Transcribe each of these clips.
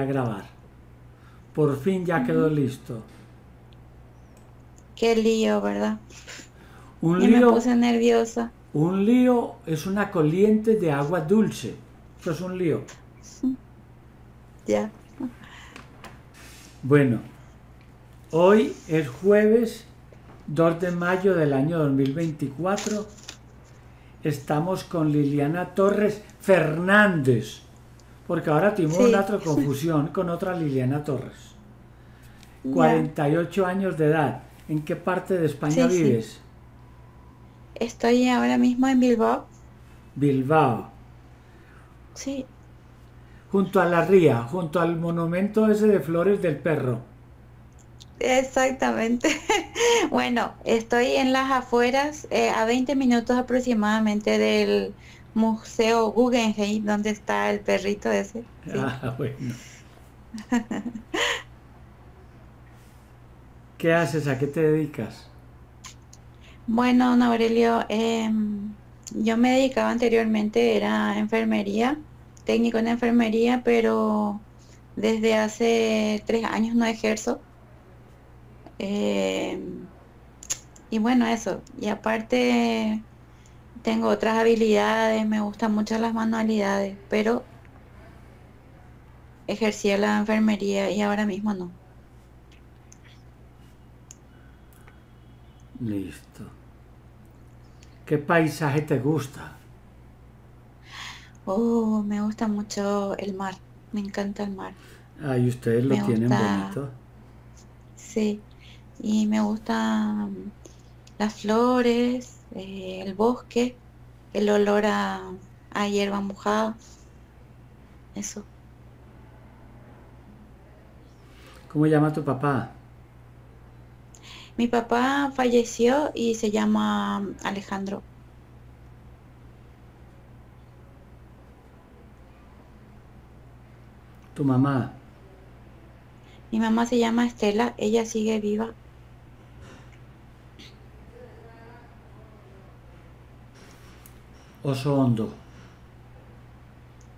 a grabar. Por fin ya quedó listo. Qué lío, ¿verdad? Un lío. Me puse nerviosa. Un lío es una corriente de agua dulce. Eso es un lío. Ya. Bueno, hoy es jueves 2 de mayo del año 2024. Estamos con Liliana Torres Fernández. Porque ahora tuvimos una otra confusión con otra Liliana Torres. 48 años de edad. ¿En qué parte de España vives? Sí. Estoy ahora mismo en Bilbao. Bilbao. Sí. Junto a la ría, junto al monumento ese de flores del perro. Exactamente. Bueno, estoy en las afueras, a 20 minutos aproximadamente del Museo Guggenheim, donde está el perrito ese. Sí. Ah, bueno. ¿Qué haces? ¿A qué te dedicas? Bueno, don Aurelio, yo me dedicaba anteriormente, era enfermería, técnico en enfermería, pero desde hace 3 años no ejerzo. Y bueno, eso. Y aparte tengo otras habilidades, me gustan mucho las manualidades, pero ejercía la enfermería y ahora mismo no. Listo. ¿Qué paisaje te gusta? Oh, me gusta mucho el mar. Me encanta el mar. Ah, y ustedes lo tienen bonito. Sí. Y me gustan las flores, el bosque, el olor a hierba mojada. Eso. ¿Cómo llama tu papá? Mi papá falleció y se llama Alejandro. ¿Tu mamá? Mi mamá se llama Estela, ella sigue viva. Oso hondo.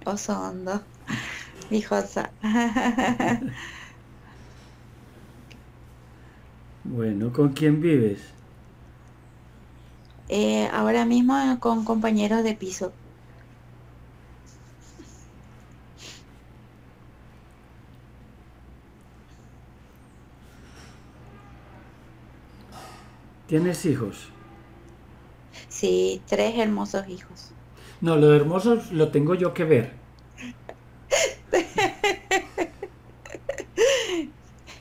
Oso hondo. Vijosa. Bueno, ¿con quién vives? Ahora mismo con compañeros de piso. ¿Tienes hijos? Sí, 3 hermosos hijos. No, los hermosos lo tengo yo que ver.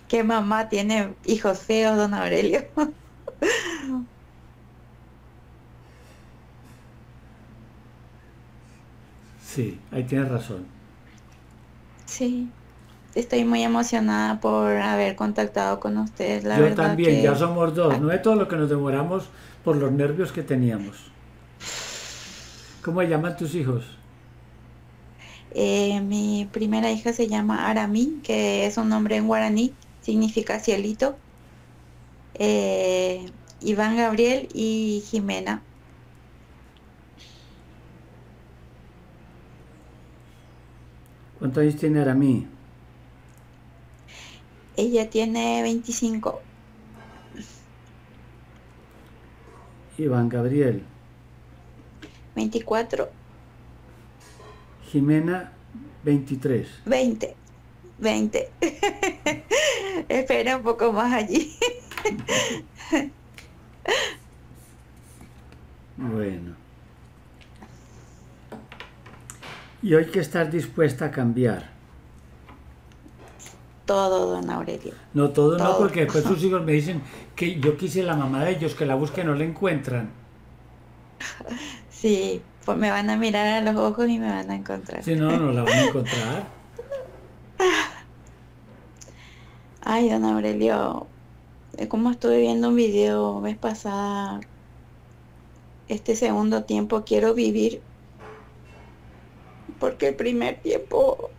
¿Qué mamá tiene hijos feos, don Aurelio? Sí, ahí tienes razón. Sí, estoy muy emocionada por haber contactado con ustedes. La verdad también, que ya somos 2. No es todo lo que nos demoramos por los nervios que teníamos. ¿Cómo llaman tus hijos? Mi primera hija se llama Aramí, que es un nombre en guaraní. Significa cielito. Iván Gabriel y Jimena. ¿Cuántos años tiene Aramí? Ella tiene 25. Iván Gabriel. 24. Jimena, 23. 20. Espera un poco más allí. Bueno. ¿Y hoy qué estás dispuesta a cambiar? Todo, don Aurelio. No, todo no, porque después sus hijos me dicen que yo quise la mamá de ellos, que la busquen, no la encuentran. Sí, pues me van a mirar a los ojos y me van a encontrar. Sí, no la van a encontrar. Ay, don Aurelio, como estuve viendo un video vez pasada, este segundo tiempo quiero vivir, porque el primer tiempo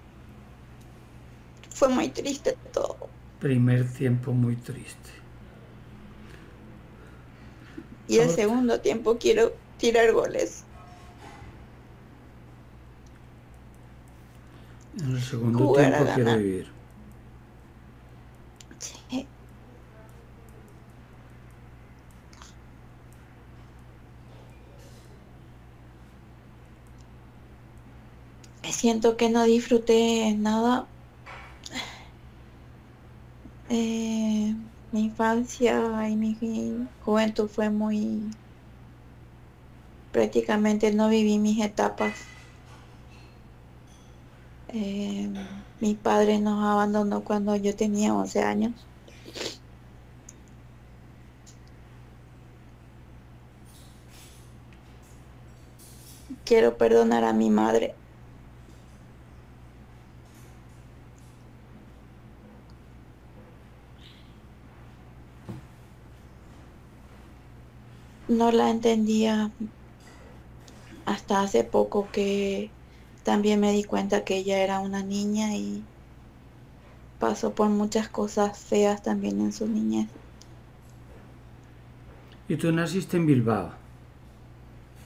fue muy triste todo. Primer tiempo muy triste. Y el segundo tiempo quiero tirar goles. En el segundo tiempo quiere vivir. Sí. Siento que no disfruté nada. Mi infancia y mi juventud fue muy... Prácticamente no viví mis etapas. Mi padre nos abandonó cuando yo tenía 11 años. Quiero perdonar a mi madre. No la entendía hasta hace poco, que también me di cuenta que ella era una niña y pasó por muchas cosas feas también en su niñez. ¿Y tú naciste en Bilbao?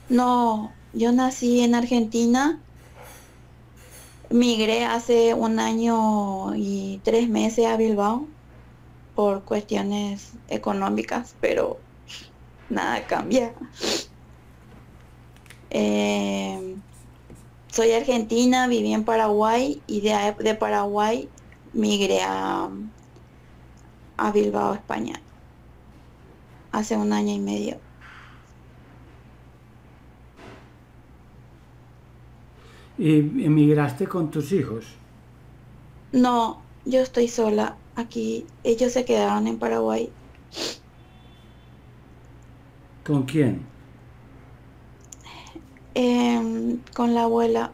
No, yo nací en Argentina. Migré hace 1 año y 3 meses a Bilbao por cuestiones económicas, pero... nada cambia. Soy argentina, viví en Paraguay y de Paraguay migré a Bilbao, España, hace 1 año y medio. ¿Y emigraste con tus hijos? No, yo estoy sola aquí. Ellos se quedaron en Paraguay. ¿Con quién? Con la abuela.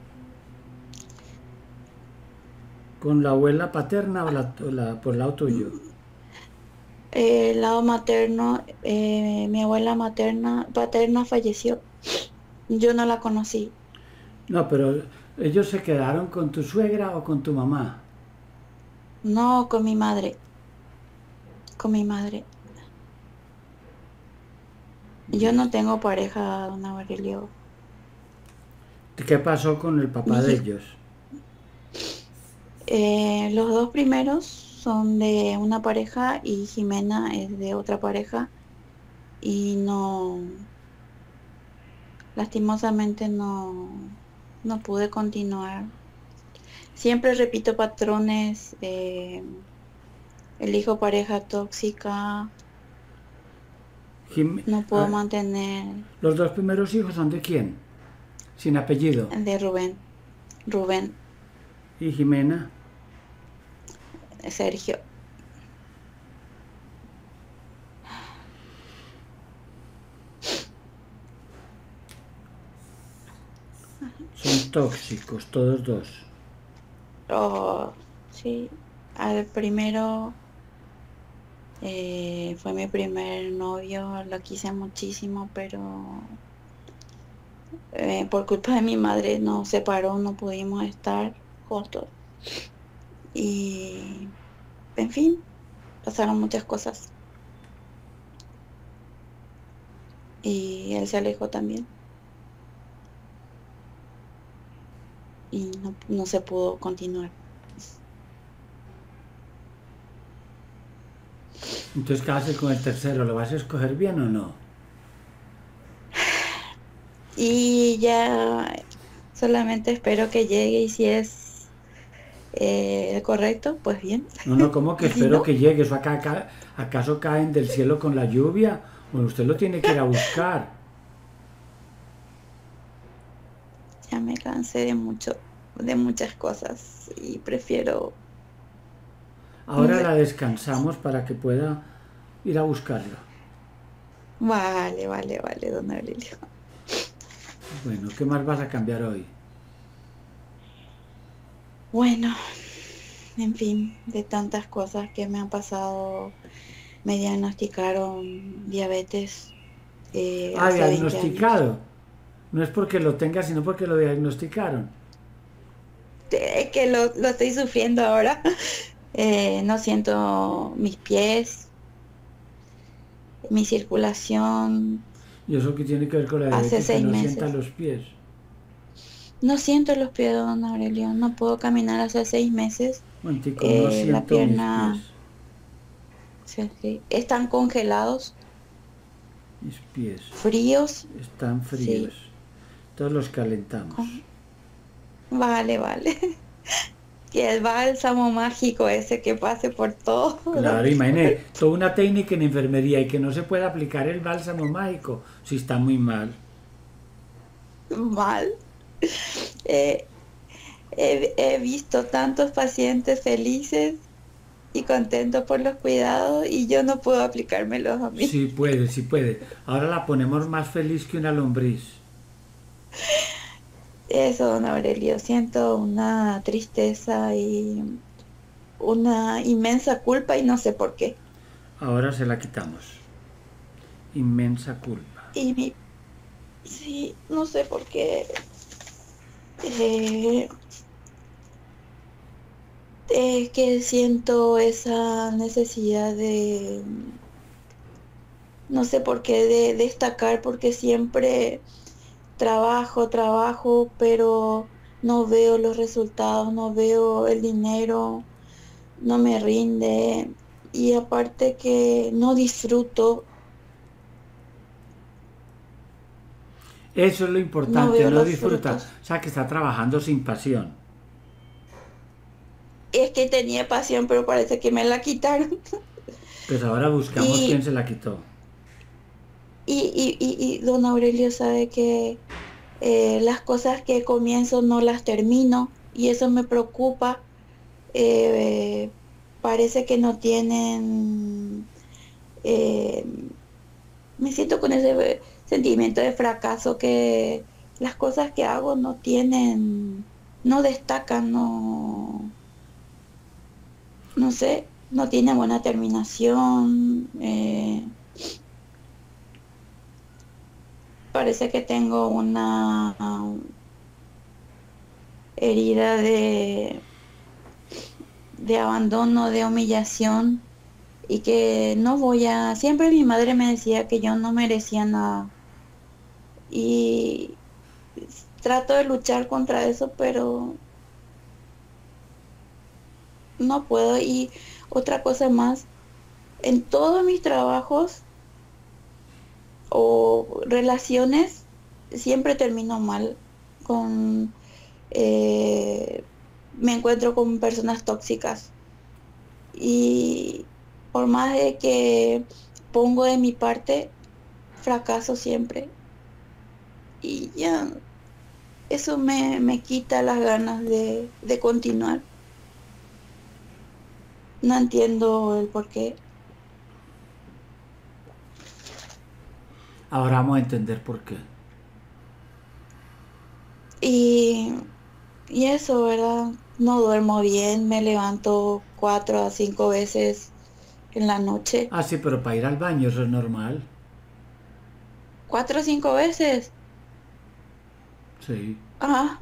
¿Con la abuela paterna o por el lado tuyo? El lado materno. Mi abuela paterna falleció. Yo no la conocí. No, pero ¿ellos se quedaron con tu suegra o con tu mamá? No, con mi madre. Con mi madre. Yo no tengo pareja, don Aurelio. ¿Qué pasó con el papá de ellos? Los dos primeros son de una pareja y Jimena es de otra pareja. Y no... lastimosamente no pude continuar. Siempre repito patrones. Elijo pareja tóxica. No puedo mantener... ¿Los dos primeros hijos son de quién? Sin apellido. De Rubén. Rubén. ¿Y Jimena? Sergio. Son tóxicos, todos dos. Oh, sí. Al primero... fue mi primer novio, lo quise muchísimo, pero por culpa de mi madre nos separó, no pudimos estar juntos. Y, en fin, pasaron muchas cosas. Y él se alejó también. Y no se pudo continuar. Entonces, ¿qué haces con el tercero? ¿Lo vas a escoger bien o no? Y ya solamente espero que llegue y si es correcto, pues bien. No, no, ¿cómo que espero que llegue? ¿Eso acaso caen del cielo con la lluvia? Bueno, usted lo tiene que ir a buscar. Ya me cansé de muchas cosas y prefiero... Ahora la descansamos para que pueda ir a buscarla. Vale, vale, vale, don Aurelio. Bueno, ¿qué más vas a cambiar hoy? Bueno, en fin, de tantas cosas que me han pasado, me diagnosticaron diabetes. Ah, diagnosticado. No es porque lo tenga, sino porque lo diagnosticaron. Es que lo estoy sufriendo ahora. No siento mis pies, mi circulación. ¿Y eso qué tiene que ver con la diabetes? Hace 6 meses. No sienta los pies. No siento los pies, don Aurelio. No puedo caminar hace 6 meses. Mantico, no siento la pierna. Mis pies. Están congelados. Mis pies. Fríos. Están fríos. Sí. Todos los calentamos. Vale, vale. Y el bálsamo mágico ese que pase por todo. Claro, imagínate, toda una técnica en enfermería y que no se puede aplicar el bálsamo mágico si está muy mal. Mal. He visto tantos pacientes felices y contentos por los cuidados y yo no puedo aplicármelos a mí. Sí puede, sí puede. Ahora la ponemos más feliz que una lombriz. Eso, don Aurelio. Siento una tristeza y una inmensa culpa y no sé por qué. Ahora se la quitamos. Inmensa culpa. Y mi... Sí, no sé por qué... que siento esa necesidad de, no sé por qué, de destacar, porque siempre trabajo, pero no veo los resultados, no veo el dinero, no me rinde, y aparte que no disfruto. Eso es lo importante, no disfruta. O sea, que está trabajando sin pasión. Es que tenía pasión, pero parece que me la quitaron. Pues ahora buscamos quién se la quitó. Y don Aurelio sabe que las cosas que comienzo no las termino, y eso me preocupa. Parece que no tienen... me siento con ese... sentimiento de fracaso, que las cosas que hago no tienen, no destacan, no sé, no tienen buena terminación. Parece que tengo una herida de abandono, de humillación, y que no voy a... Siempre mi madre me decía que yo no merecía nada. Y trato de luchar contra eso, pero no puedo. Y otra cosa más, en todos mis trabajos o relaciones siempre termino mal. Me encuentro con personas tóxicas. Y por más de que pongo de mi parte, fracaso siempre. Y ya, eso me quita las ganas de continuar. No entiendo el porqué. Ahora vamos a entender por qué. Y eso, ¿verdad? No duermo bien, me levanto 4 a 5 veces en la noche. Ah, sí, pero para ir al baño eso es normal. 4 o 5 veces. Sí. Ah,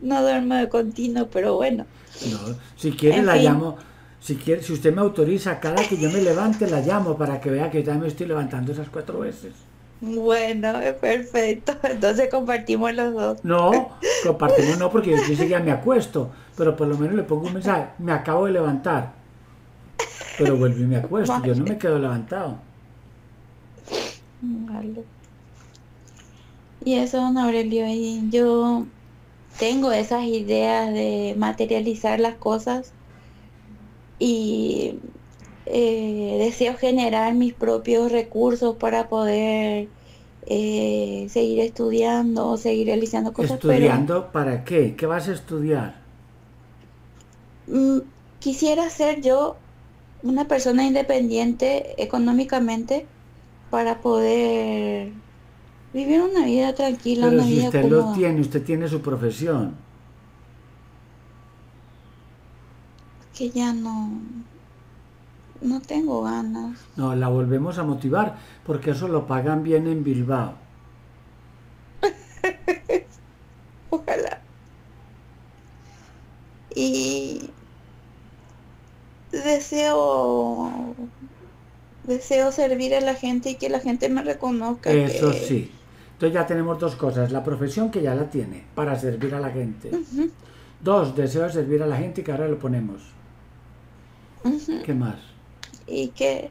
no duermo de continuo, pero bueno. No, si quiere en la fin. Llamo. Si usted me autoriza, cada que yo me levante la llamo para que vea que yo también me estoy levantando esas 4 veces. Bueno, perfecto. Entonces compartimos los dos. No, compartimos no, porque yo enseguida me acuesto, pero por lo menos le pongo un mensaje. Me acabo de levantar, pero vuelvo y me acuesto. Vale. Yo no me quedo levantado. Vale. Y eso, don Aurelio, y yo tengo esas ideas de materializar las cosas y deseo generar mis propios recursos para poder seguir estudiando o seguir realizando cosas. ¿Estudiando pero, para qué? ¿Qué vas a estudiar? Quisiera ser yo una persona independiente económicamente para poder... vivir una vida tranquila, pero una vida cómoda. Pero si usted lo tiene, usted tiene su profesión. Que ya no tengo ganas. No, la volvemos a motivar, porque eso lo pagan bien en Bilbao. Ojalá. Y deseo servir a la gente y que la gente me reconozca. Eso sí. Entonces ya tenemos dos cosas, la profesión que ya la tiene, para servir a la gente. Dos, deseo de servir a la gente, que ahora lo ponemos. ¿Qué más? Y que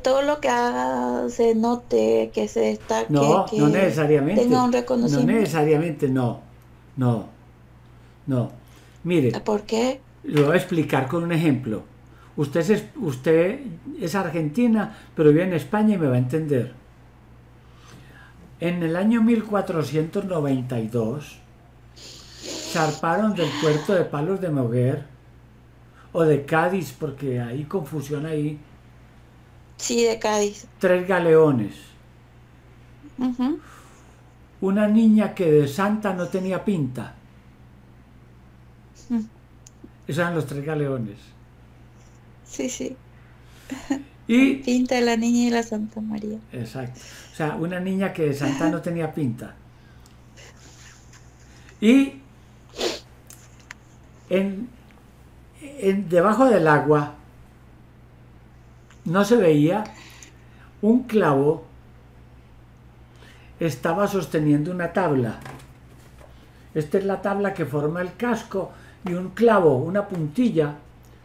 todo lo que haga se note, que se destaque. No, que no necesariamente. Tenga un reconocimiento. No necesariamente, no. No, no. Mire. ¿Por qué? Lo voy a explicar con un ejemplo. Usted es argentina, pero vive en España y me va a entender. En el año 1492 zarparon del puerto de Palos de Moguer o de Cádiz, porque hay confusión ahí. Sí, de Cádiz. 3 galeones. Una niña que de santa no tenía pinta. Esos eran los 3 galeones. Sí, sí. Y pinta de la niña y la Santa María. Exacto. O sea, una niña que de santa no tenía pinta. Y debajo del agua no se veía un clavo, estaba sosteniendo una tabla. Esta es la tabla que forma el casco y un clavo, una puntilla,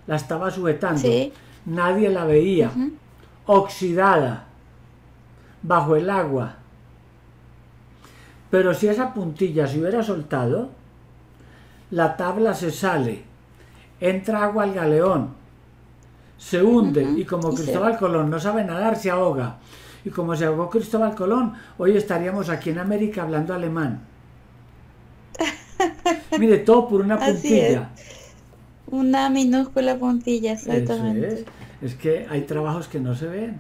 la estaba sujetando. ¿Sí? Nadie la veía. Oxidada bajo el agua. Pero si esa puntilla se hubiera soltado, la tabla se sale, entra agua al galeón, se hunde, y como Cristóbal Colón no sabe nadar, se ahoga. Y como se ahogó Cristóbal Colón, hoy estaríamos aquí en América hablando alemán. Mire, todo por una puntilla. Una minúscula puntilla, exactamente. Es que hay trabajos que no se ven,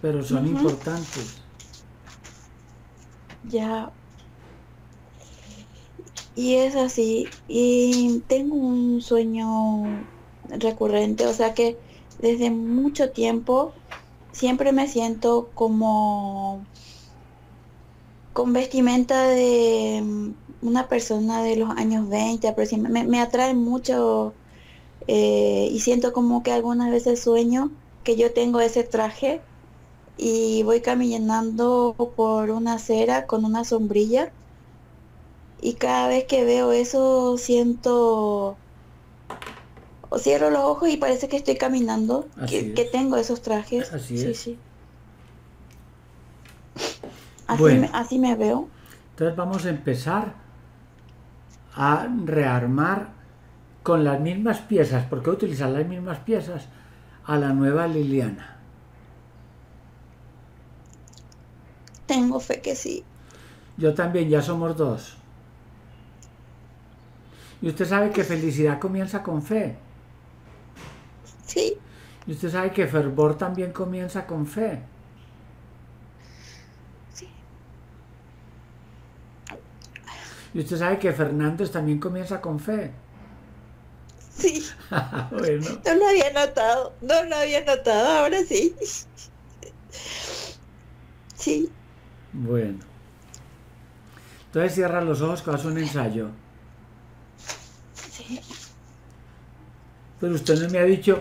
pero son importantes. Ya. Y es así. Y tengo un sueño recurrente, o sea que desde mucho tiempo siempre me siento como con vestimenta de una persona de los años 20 aproximadamente. Me atrae mucho, y siento como que algunas veces sueño que yo tengo ese traje y voy caminando por una acera con una sombrilla, y cada vez que veo eso siento, o cierro los ojos y parece que estoy caminando, que tengo esos trajes. Así es. Sí, sí. Así, bueno, así me veo. Entonces vamos a empezar a rearmar con las mismas piezas, porque utilizar las mismas piezas, a la nueva Liliana. Tengo fe que sí. Yo también, ya somos 2. Y usted sabe que felicidad comienza con fe. Sí. Y usted sabe que fervor también comienza con fe. Sí. Y usted sabe que Fernández también comienza con fe. Sí. Bueno. No lo había notado, no lo había notado, ahora sí. Sí. Bueno, entonces cierra los ojos que vas a un ensayo. Sí. Pero usted no me ha dicho,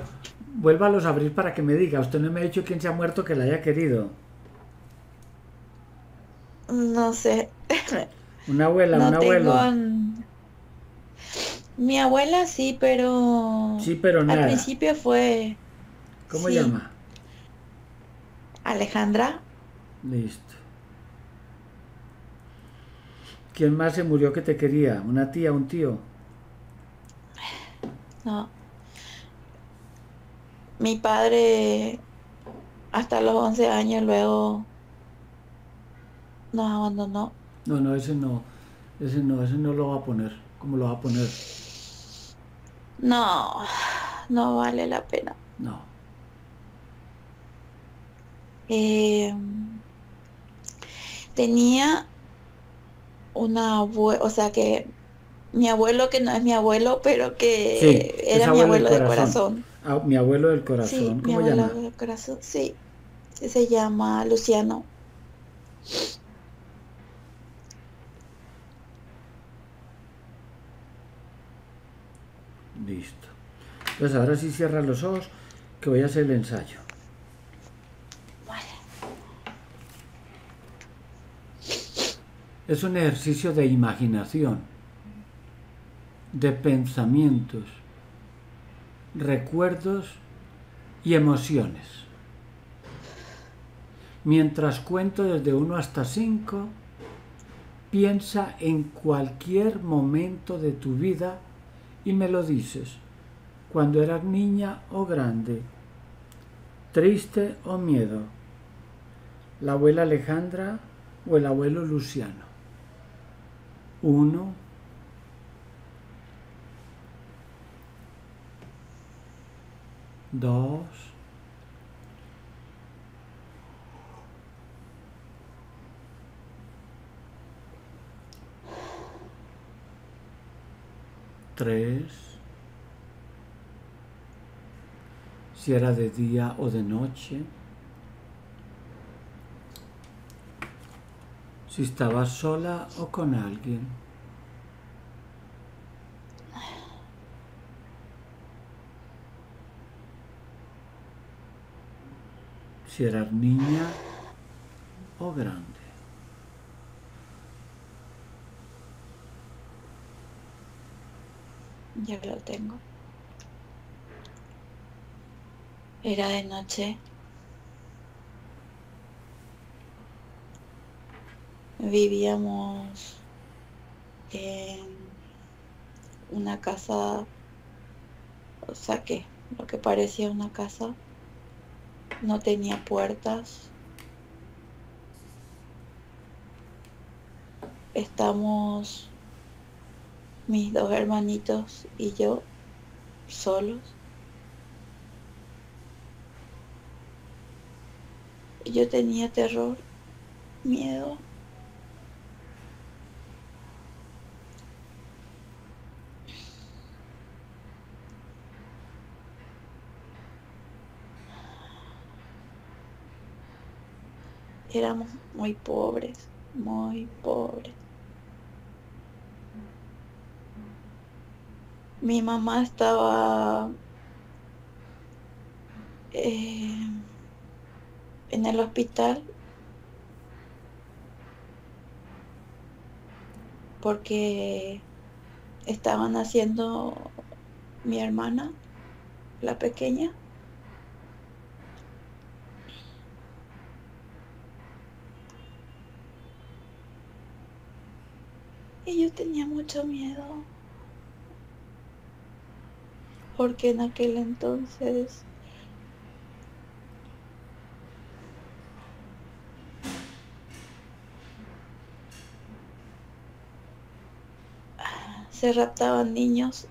vuélvalos a abrir para que me diga, usted no me ha dicho quién se ha muerto que la haya querido. No sé. Una abuela, no, un abuelo. Mi abuela sí, pero... Sí, pero nada. Al principio fue... ¿Cómo llama? Alejandra. Listo. ¿Quién más se murió que te quería? ¿Una tía, un tío? No. Mi padre hasta los 11 años luego nos abandonó. No, no, ese no. Ese no, ese no lo va a poner. ¿Cómo lo va a poner? No, no vale la pena. No. Tenía... una abuela, o sea que mi abuelo que no es mi abuelo, pero que sí, era mi abuelo del corazón. Ah, mi abuelo del corazón, sí, ¿cómo se llama? Del corazón, sí, se llama Luciano. Listo. Pues ahora sí cierra los ojos, que voy a hacer el ensayo. Vale. Es un ejercicio de imaginación, de pensamientos, recuerdos y emociones. Mientras cuento desde 1 hasta 5, piensa en cualquier momento de tu vida y me lo dices. Cuando eras niña o grande, triste o miedo, la abuela Alejandra o el abuelo Luciano. 1. Dos. 3. Si era de día o de noche, si estaba sola o con alguien. 4. Si eras niña o grande. 5. Yo lo tengo. Era de noche. Vivíamos en una casa, o sea que lo que parecía una casa, no tenía puertas. Estamos mis dos hermanitos y yo solos. Yo tenía terror, miedo. Éramos muy pobres, muy pobres. Mi mamá estaba en el hospital porque estaban haciendo mi hermana, la pequeña. Y yo tenía mucho miedo, porque en aquel entonces se raptaban niños.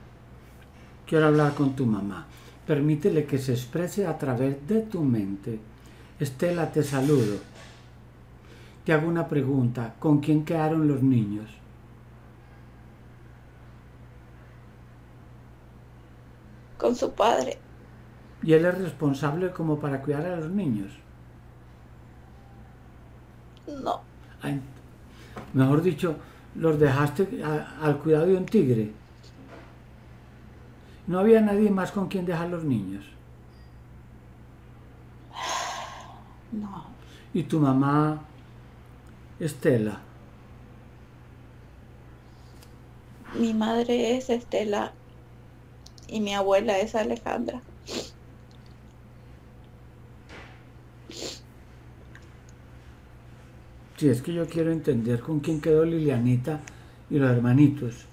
Quiero hablar con tu mamá. Permítele que se exprese a través de tu mente. Estela, te saludo. Te hago una pregunta. ¿Con quién quedaron los niños? Con su padre. ¿Y él es responsable como para cuidar a los niños? No. Ay, mejor dicho, los dejaste al cuidado de un tigre. No había nadie más con quien dejar los niños. No. ¿Y tu mamá, Estela? Mi madre es Estela. Y mi abuela es Alejandra. Sí, es que yo quiero entender con quién quedó Lilianita y los hermanitos.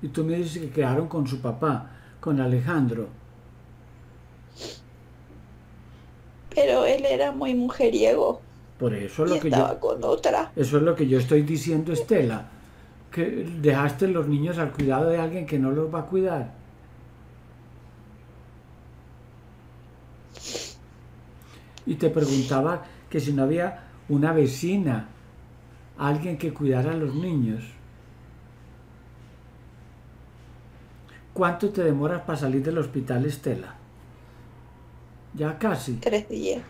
Y tú me dices que quedaron con su papá, con Alejandro. Pero él era muy mujeriego. Por eso es lo que estaba con otra. Eso es lo que yo estoy diciendo, Estela. Que dejaste los niños al cuidado de alguien que no los va a cuidar. Y te preguntaba que si no había una vecina, alguien que cuidara a los niños. ¿Cuánto te demoras para salir del hospital, Estela? Ya casi. 3 días.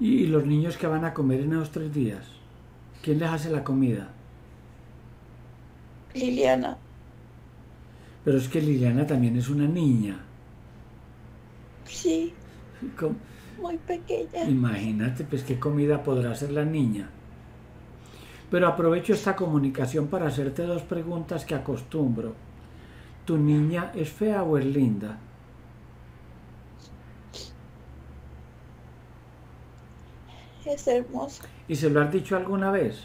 ¿Y los niños que van a comer en esos 3 días? ¿Quién les hace la comida? Liliana. Pero es que Liliana también es una niña. Sí. ¿Cómo? Muy pequeña. Imagínate, pues, qué comida podrá hacer la niña. Pero aprovecho esta comunicación para hacerte dos preguntas que acostumbro. ¿Tu niña es fea o es linda? Es hermosa. ¿Y se lo has dicho alguna vez?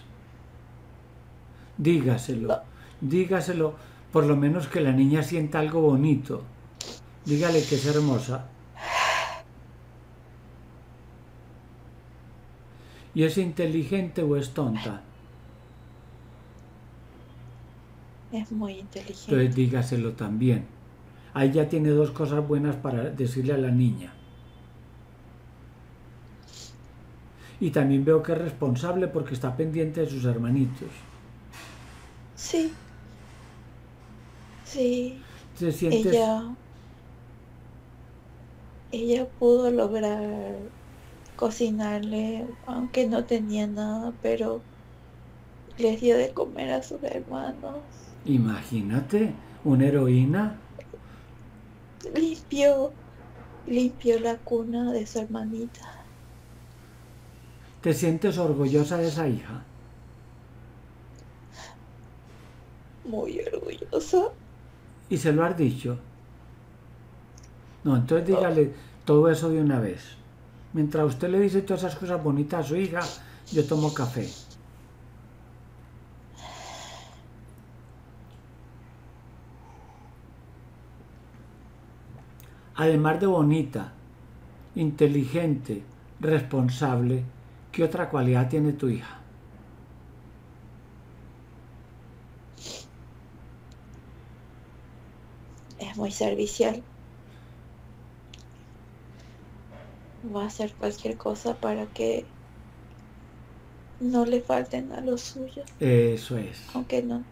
Dígaselo. No. Dígaselo, por lo menos que la niña sienta algo bonito. Dígale que es hermosa. ¿Y es inteligente o es tonta? Es muy inteligente. Entonces dígaselo también. Ahí ya tiene dos cosas buenas para decirle a la niña. Y también veo que es responsable porque está pendiente de sus hermanitos. Sí. Sí. ¿Te sientes? Ella pudo lograr cocinarle, aunque no tenía nada, pero les dio de comer a sus hermanos. Imagínate, una heroína. Limpió la cuna de su hermanita. ¿Te sientes orgullosa de esa hija? Muy orgullosa. ¿Y se lo has dicho? No, entonces dígale todo eso de una vez. Mientras usted le dice todas esas cosas bonitas a su hija, yo tomo café. Además de bonita, inteligente, responsable, ¿qué otra cualidad tiene tu hija? Es muy servicial. Va a hacer cualquier cosa para que no le falten a los suyos. Eso es. Aunque no.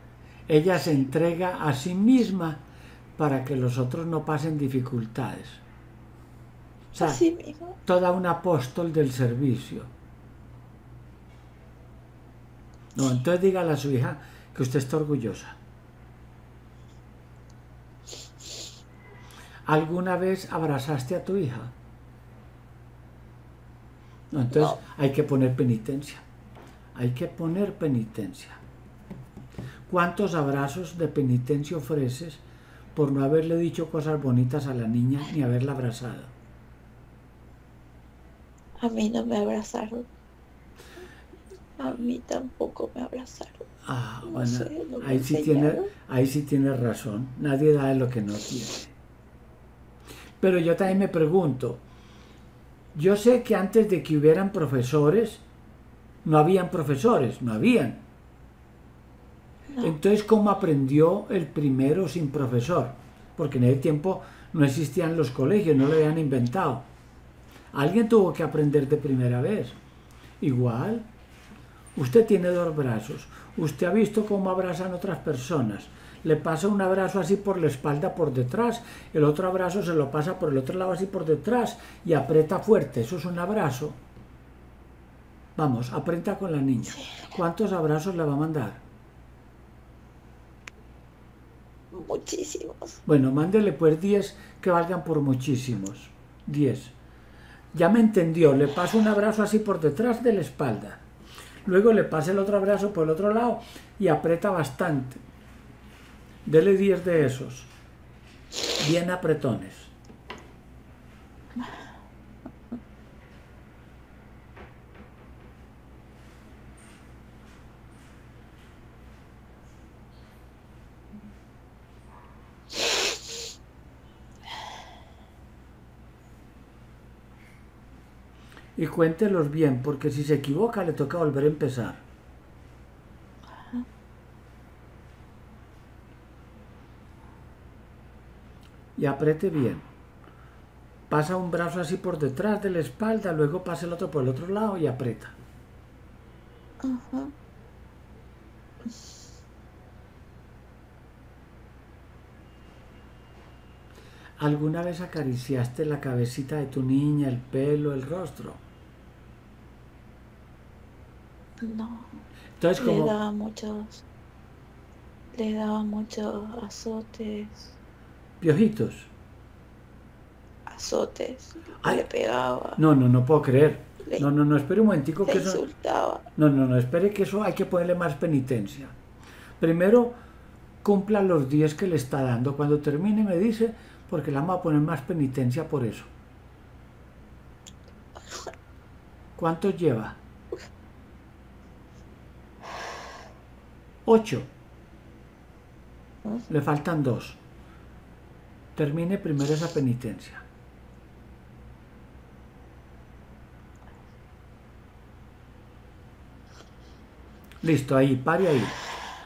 Ella se entrega a sí misma para que los otros no pasen dificultades. O sea, así mismo. Toda una apóstol del servicio. No, entonces dígale a su hija que usted está orgullosa. ¿Alguna vez abrazaste a tu hija? No, entonces no. Hay que poner penitencia. Hay que poner penitencia. ¿Cuántos abrazos de penitencia ofreces por no haberle dicho cosas bonitas a la niña ni haberla abrazado? A mí no me abrazaron. A mí tampoco me abrazaron. Ah, no, bueno, sé, no me ahí sí tienes razón. Nadie da de lo que no tiene. Pero yo también me pregunto, yo sé que antes de que hubieran profesores, no habían profesores, no habían. No. Entonces, ¿cómo aprendió el primero sin profesor? Porque en ese tiempo no existían los colegios, no lo habían inventado. Alguien tuvo que aprender de primera vez. Igual, usted tiene dos brazos, usted ha visto cómo abrazan otras personas. Le pasa un abrazo así por la espalda, por detrás, el otro abrazo se lo pasa por el otro lado así por detrás y aprieta fuerte, eso es un abrazo. Vamos, aprieta con la niña. ¿Cuántos abrazos le va a mandar? Muchísimos. Bueno, mándele pues 10 que valgan por muchísimos. 10. Ya me entendió, le pasa un abrazo así por detrás de la espalda. Luego le pasa el otro abrazo por el otro lado y aprieta bastante. Dele 10 de esos, bien apretones. Y cuéntelos bien, porque si se equivoca le toca volver a empezar. Y apriete bien. Pasa un brazo así por detrás de la espalda, luego pasa el otro por el otro lado y aprieta. Uh-huh. ¿Alguna vez acariciaste la cabecita de tu niña, el pelo, el rostro? No. Entonces, ¿cómo? Le daba muchos azotes. ¿Piojitos? azotes, le pegaba. No, no, no puedo creer. No, no, no, espere un momentico que eso... insultaba. No, no, no, espere que eso hay que ponerle más penitencia. Primero, cumpla los 10 que le está dando. Cuando termine me dice, porque le vamos a poner más penitencia por eso. ¿Cuántos lleva? 8. Le faltan 2. Termine primero esa penitencia. Listo, ahí, pare ahí.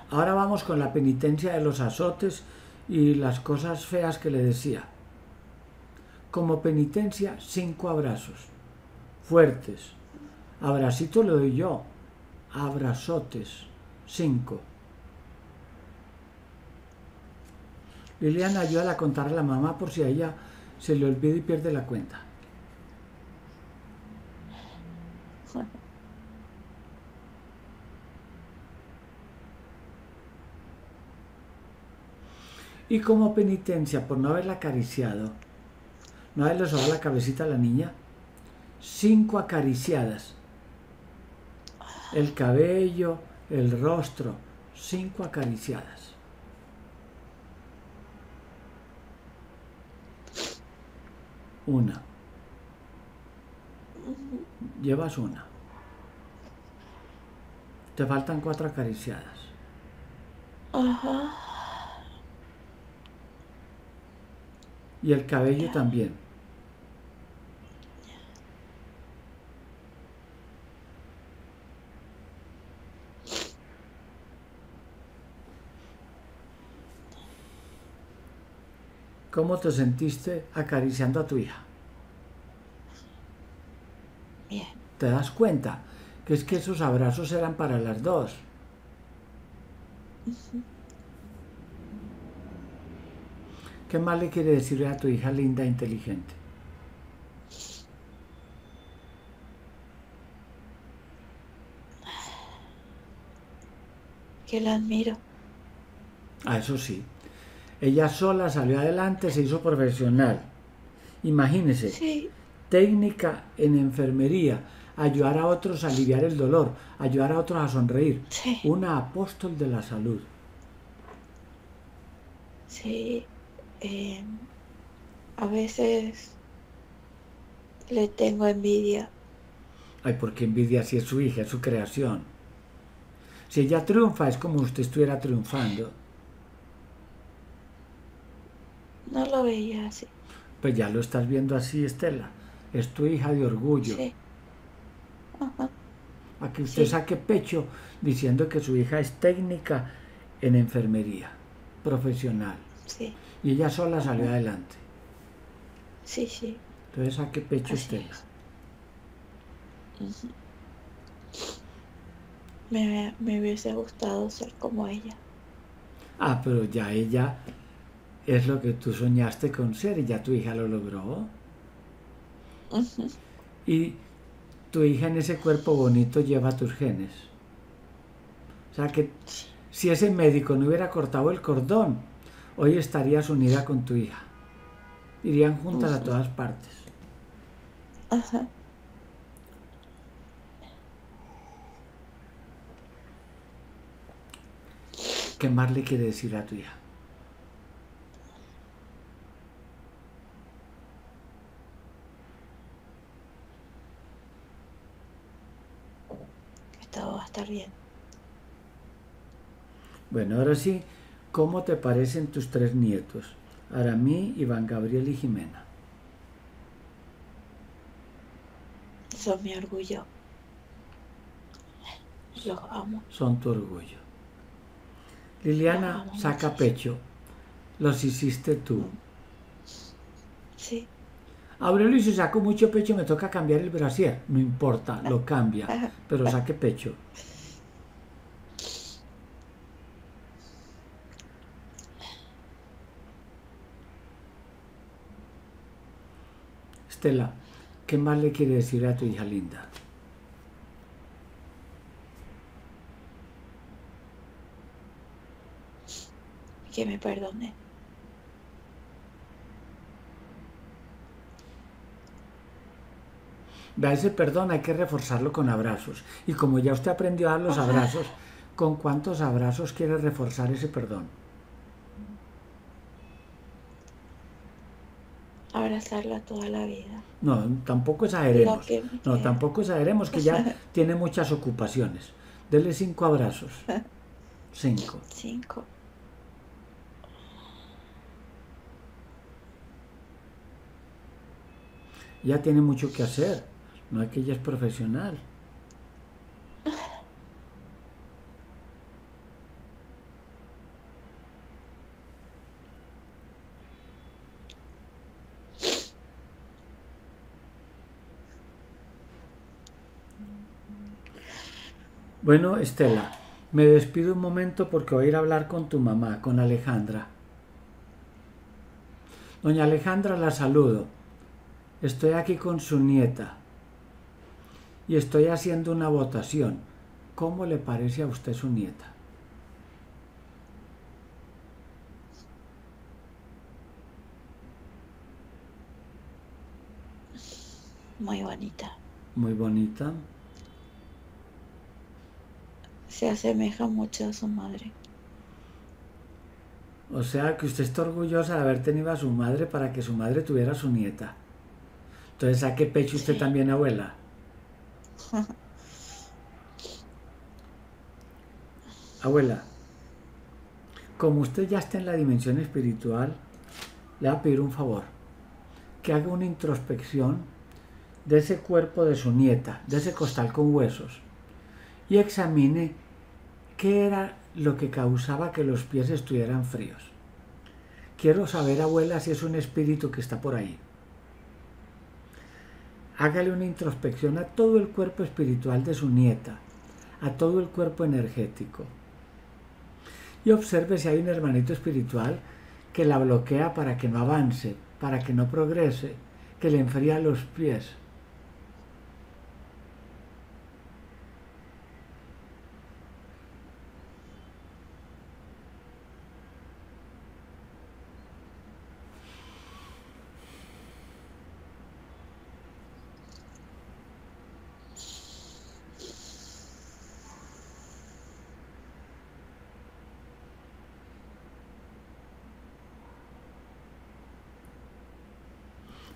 Ahora vamos con la penitencia de los azotes y las cosas feas que le decía. Como penitencia, 5 abrazos fuertes. Abracito le doy yo. Abrazotes. 5. Liliana, ayúdala a contar a la mamá por si a ella se le olvida y pierde la cuenta. Y como penitencia por no haberla acariciado, no haberle sobado la cabecita a la niña, 5 acariciadas. El cabello, el rostro, 5 acariciadas. Una. Llevas una. Te faltan 4 acariciadas. Ajá. Y el cabello también. ¿Cómo te sentiste acariciando a tu hija? Bien. ¿Te das cuenta? Que es que esos abrazos eran para las dos. Uh-huh. ¿Qué más le quiere decirle a tu hija linda e inteligente? Que la admiro. Ah, eso sí. Ella sola salió adelante, se hizo profesional. Imagínese, sí. Técnica en enfermería, ayudar a otros a aliviar el dolor, ayudar a otros a sonreír. Sí. Una apóstol de la salud. Sí. A veces le tengo envidia. Ay, ¿por qué envidia si es su hija, es su creación? Si ella triunfa, es como usted estuviera triunfando. No lo veía así. Pues ya lo estás viendo así, Estela. Es tu hija de orgullo. Sí. Ajá. A que usted sí saque pecho diciendo que su hija es técnica en enfermería, profesional. Sí. Y ella sola salió adelante. Sí, sí. Entonces, ¿a qué pecho usted? Me hubiese gustado ser como ella. Ah, pero ya ella es lo que tú soñaste con ser y ya tu hija lo logró. Y tu hija en ese cuerpo bonito lleva tus genes. O sea que si ese médico no hubiera cortado el cordón, hoy estarías unida con tu hija. Irían juntas a todas partes. Ajá. ¿Qué más le quiere decir a tu hija? Que todo va a estar bien. Bueno, ahora sí. ¿Cómo te parecen tus 3 nietos? Aramí, Iván Gabriel y Jimena. Son mi orgullo. Los amo. Son tu orgullo. Liliana, saca pecho. Los hiciste tú. Sí. Ahora Luis, si saco mucho pecho me toca cambiar el brasier. No importa, lo cambia. Pero saque pecho. Estela, ¿qué más le quiere decir a tu hija linda? Que me perdone. Darse perdón hay que reforzarlo con abrazos. Y como ya usted aprendió a dar los abrazos, ¿con cuántos abrazos quiere reforzar ese perdón? Abrazarla toda la vida. No, tampoco exageremos. No, tampoco exageremos, que ya tiene muchas ocupaciones. Dele 5 abrazos. 5. 5. Ya tiene mucho que hacer. No es que ella es profesional. Bueno, Estela, me despido un momento porque voy a ir a hablar con tu mamá, con Alejandra. Doña Alejandra, la saludo. Estoy aquí con su nieta y estoy haciendo una votación. ¿Cómo le parece a usted su nieta? Muy bonita. Muy bonita. Se asemeja mucho a su madre. O sea que usted está orgullosa de haber tenido a su madre para que su madre tuviera a su nieta. Entonces, ¿a qué pecho usted también, abuela? Abuela, como usted ya está en la dimensión espiritual, le voy a pedir un favor. Que haga una introspección de ese cuerpo de su nieta, de ese costal con huesos, y examine qué era lo que causaba que los pies estuvieran fríos. Quiero saber, abuela, si es un espíritu que está por ahí. Hágale una introspección a todo el cuerpo espiritual de su nieta, a todo el cuerpo energético. Y observe si hay un hermanito espiritual que la bloquea para que no avance, para que no progrese, que le enfría los pies.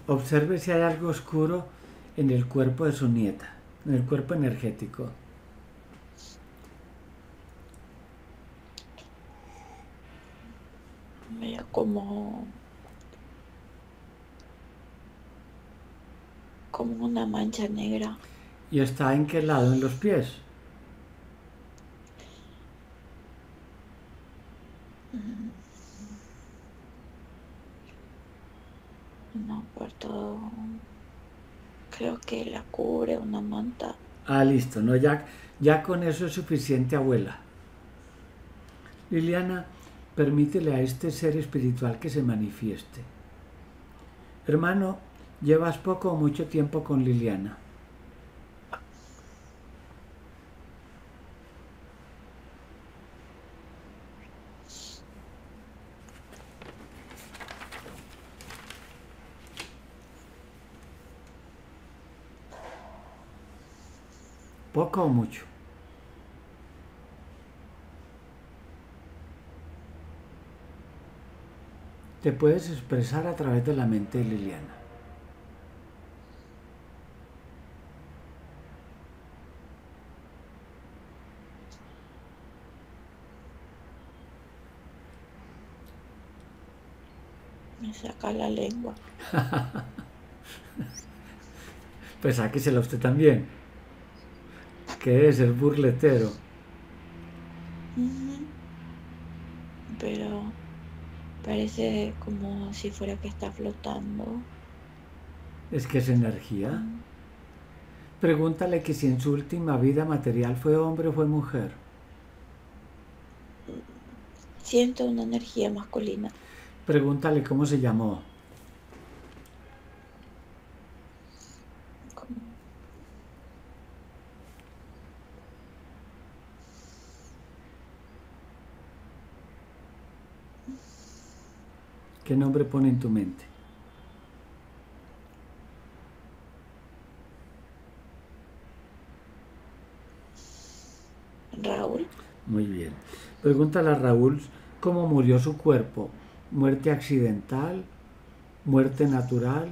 Observe si hay algo oscuro en el cuerpo de su nieta, en el cuerpo energético. Mira, como una mancha negra. ¿Y está en qué lado? ¿En los pies? Creo que la cubre una manta. Ah, listo, no, ya con eso es suficiente, abuela. Liliana, permítele a este ser espiritual que se manifieste. Hermano, ¿llevas poco o mucho tiempo con Liliana? ¿Poco o mucho? Te puedes expresar a través de la mente de Liliana. Me saca la lengua. Pues sáquesela usted también. Que es el burletero. Pero parece como si fuera que está flotando. Es que es energía. Pregúntale que si en su última vida material fue hombre o fue mujer. Siento una energía masculina. Pregúntale cómo se llamó. ¿Qué nombre pone en tu mente? Raúl. Muy bien. Pregúntale a Raúl cómo murió su cuerpo. ¿Muerte accidental? ¿Muerte natural?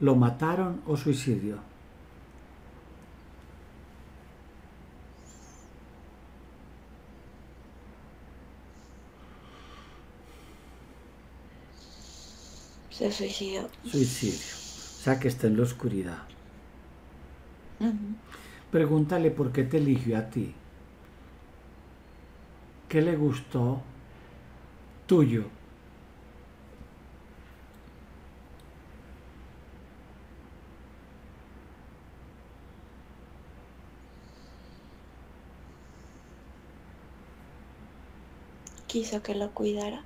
¿Lo mataron o suicidio? Se suicidió. Suicidio. O sea que está en la oscuridad. Pregúntale por qué te eligió a ti. ¿Qué le gustó tuyo? Quiso que lo cuidara.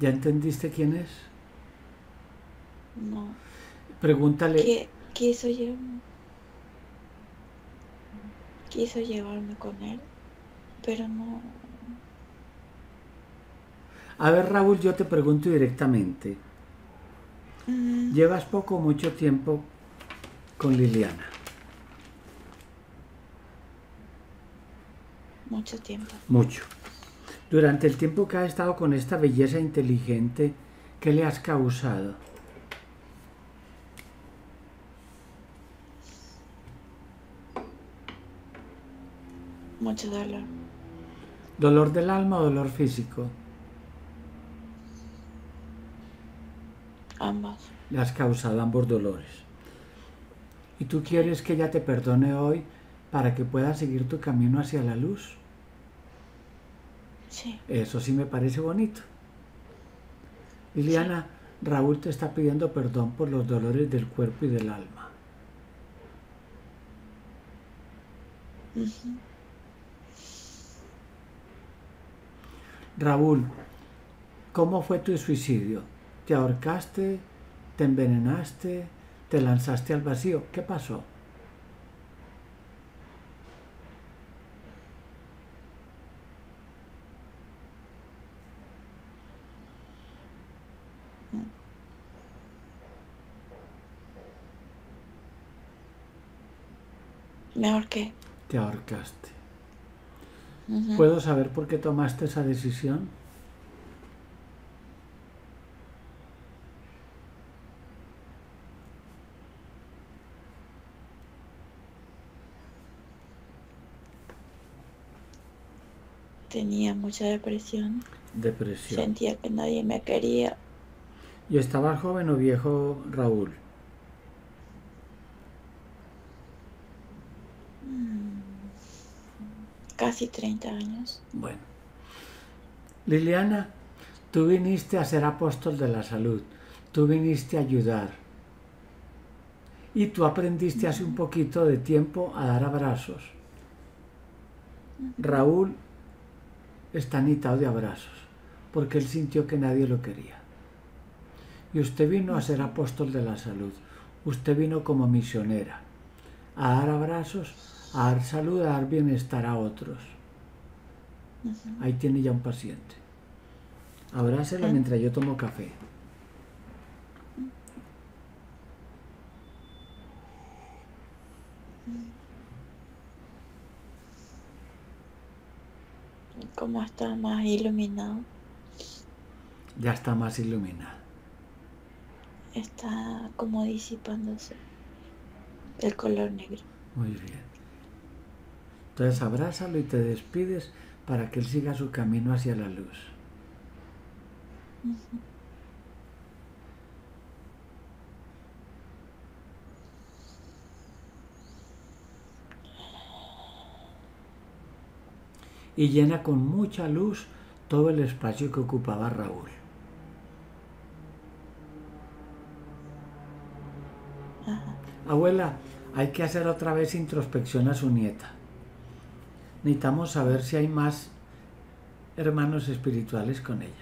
¿Ya entendiste quién es? No. Pregúntale. Quiso llevarme con él, pero no. A ver, Raúl, yo te pregunto directamente. ¿Llevas poco o mucho tiempo con Liliana? Mucho tiempo. Mucho. Durante el tiempo que has estado con esta belleza inteligente, ¿qué le has causado? Mucho dolor. ¿Dolor del alma o dolor físico? Ambos. Le has causado ambos dolores. ¿Y tú quieres que ella te perdone hoy para que puedas seguir tu camino hacia la luz? Sí. Eso sí me parece bonito. Liliana, sí. Raúl te está pidiendo perdón por los dolores del cuerpo y del alma. Raúl, ¿cómo fue tu suicidio? ¿Te ahorcaste? ¿Te envenenaste? ¿Te lanzaste al vacío? ¿Qué pasó? Me ahorqué. Te ahorcaste. ¿Puedo saber por qué tomaste esa decisión? Tenía mucha depresión. Depresión. Sentía que nadie me quería. ¿Y estaba joven o viejo, Raúl? Casi 30 años. Bueno. Liliana, tú viniste a ser apóstol de la salud. Tú viniste a ayudar. Y tú aprendiste hace un poquito de tiempo a dar abrazos. Raúl está necesitado de abrazos, porque él sintió que nadie lo quería. Y usted vino a ser apóstol de la salud. Usted vino como misionera, a dar abrazos, a dar salud, a dar bienestar a otros. Ahí tiene ya un paciente. Abrácela mientras yo tomo café. ¿Cómo está más iluminado? Ya está más iluminado. Está como disipándose el color negro. Muy bien. Entonces abrázalo y te despides para que él siga su camino hacia la luz. Y llena con mucha luz todo el espacio que ocupaba Raúl. Abuela, hay que hacer otra vez introspección a su nieta. Necesitamos saber si hay más hermanos espirituales con ella.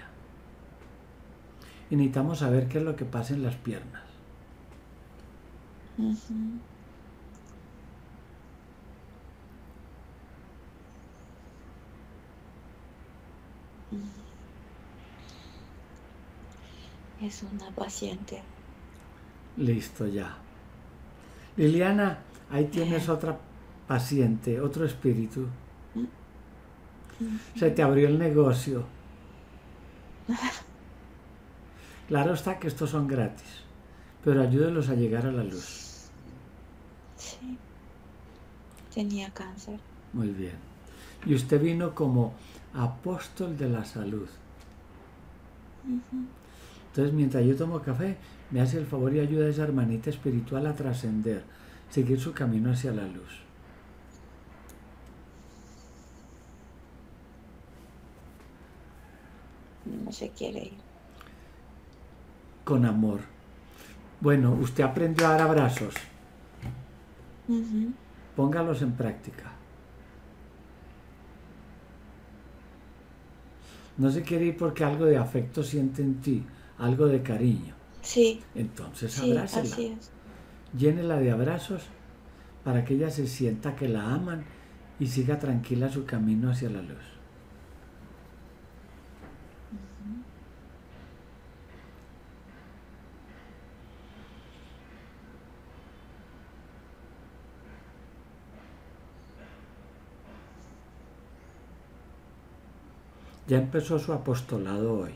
Y necesitamos saber qué es lo que pasa en las piernas. Es una paciente Listo, ya. Liliana, ahí tienes otra paciente, otro espíritu. Se te abrió el negocio. Claro está que estos son gratis, pero ayúdenlos a llegar a la luz. Sí. Tenía cáncer. Muy bien. Y usted vino como apóstol de la salud. Entonces, mientras yo tomo café, me hace el favor y ayuda a esa hermanita espiritual a trascender, seguir su camino hacia la luz. No se quiere ir. Con amor. Bueno, usted aprendió a dar abrazos. Póngalos en práctica. No se quiere ir porque algo de afecto siente en ti, algo de cariño. Sí. Entonces sí, abrácela. Así es. Llénela de abrazos para que ella se sienta que la aman y siga tranquila su camino hacia la luz. Ya empezó su apostolado hoy.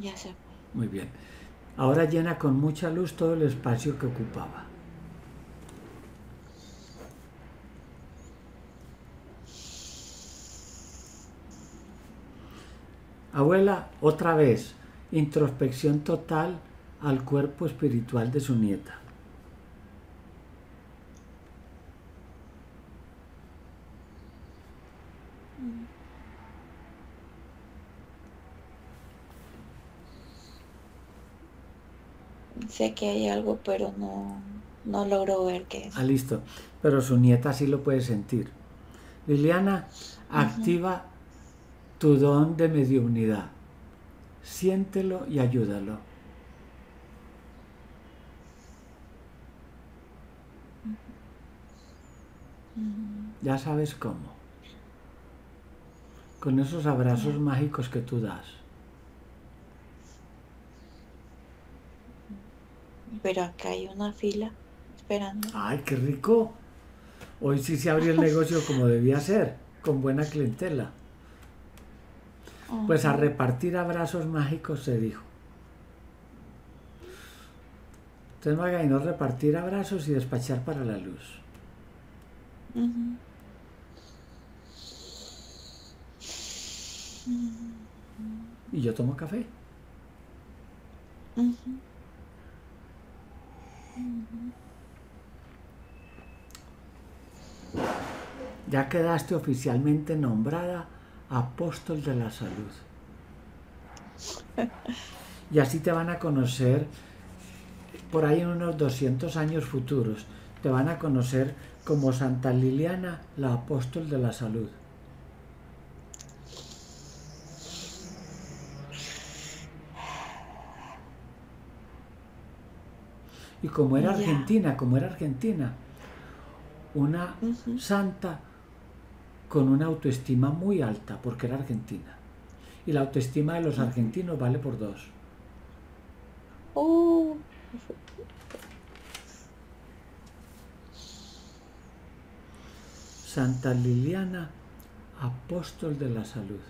Ya sé. Muy bien. Ahora llena con mucha luz todo el espacio que ocupaba. Abuela, otra vez, introspección total al cuerpo espiritual de su nieta. Sé que hay algo, pero no logro ver qué es. Ah, listo. Pero su nieta sí lo puede sentir. Liliana, activa tu don de mediunidad. Siéntelo y ayúdalo. Ya sabes cómo. Con esos abrazos mágicos que tú das. Pero acá hay una fila esperando. ¡Ay, qué rico! Hoy sí se abrió el negocio como debía ser, con buena clientela. Pues a repartir abrazos mágicos se dijo. Entonces no haga y no repartir abrazos y despachar para la luz. Y yo tomo café. Ya quedaste oficialmente nombrada apóstol de la salud. Y así te van a conocer por ahí en unos 200 años futuros. Te van a conocer como Santa Liliana, la apóstol de la salud. Y como era argentina, una santa con una autoestima muy alta, porque era argentina. Y la autoestima de los argentinos vale por 2. Santa Liliana, apóstol de la salud.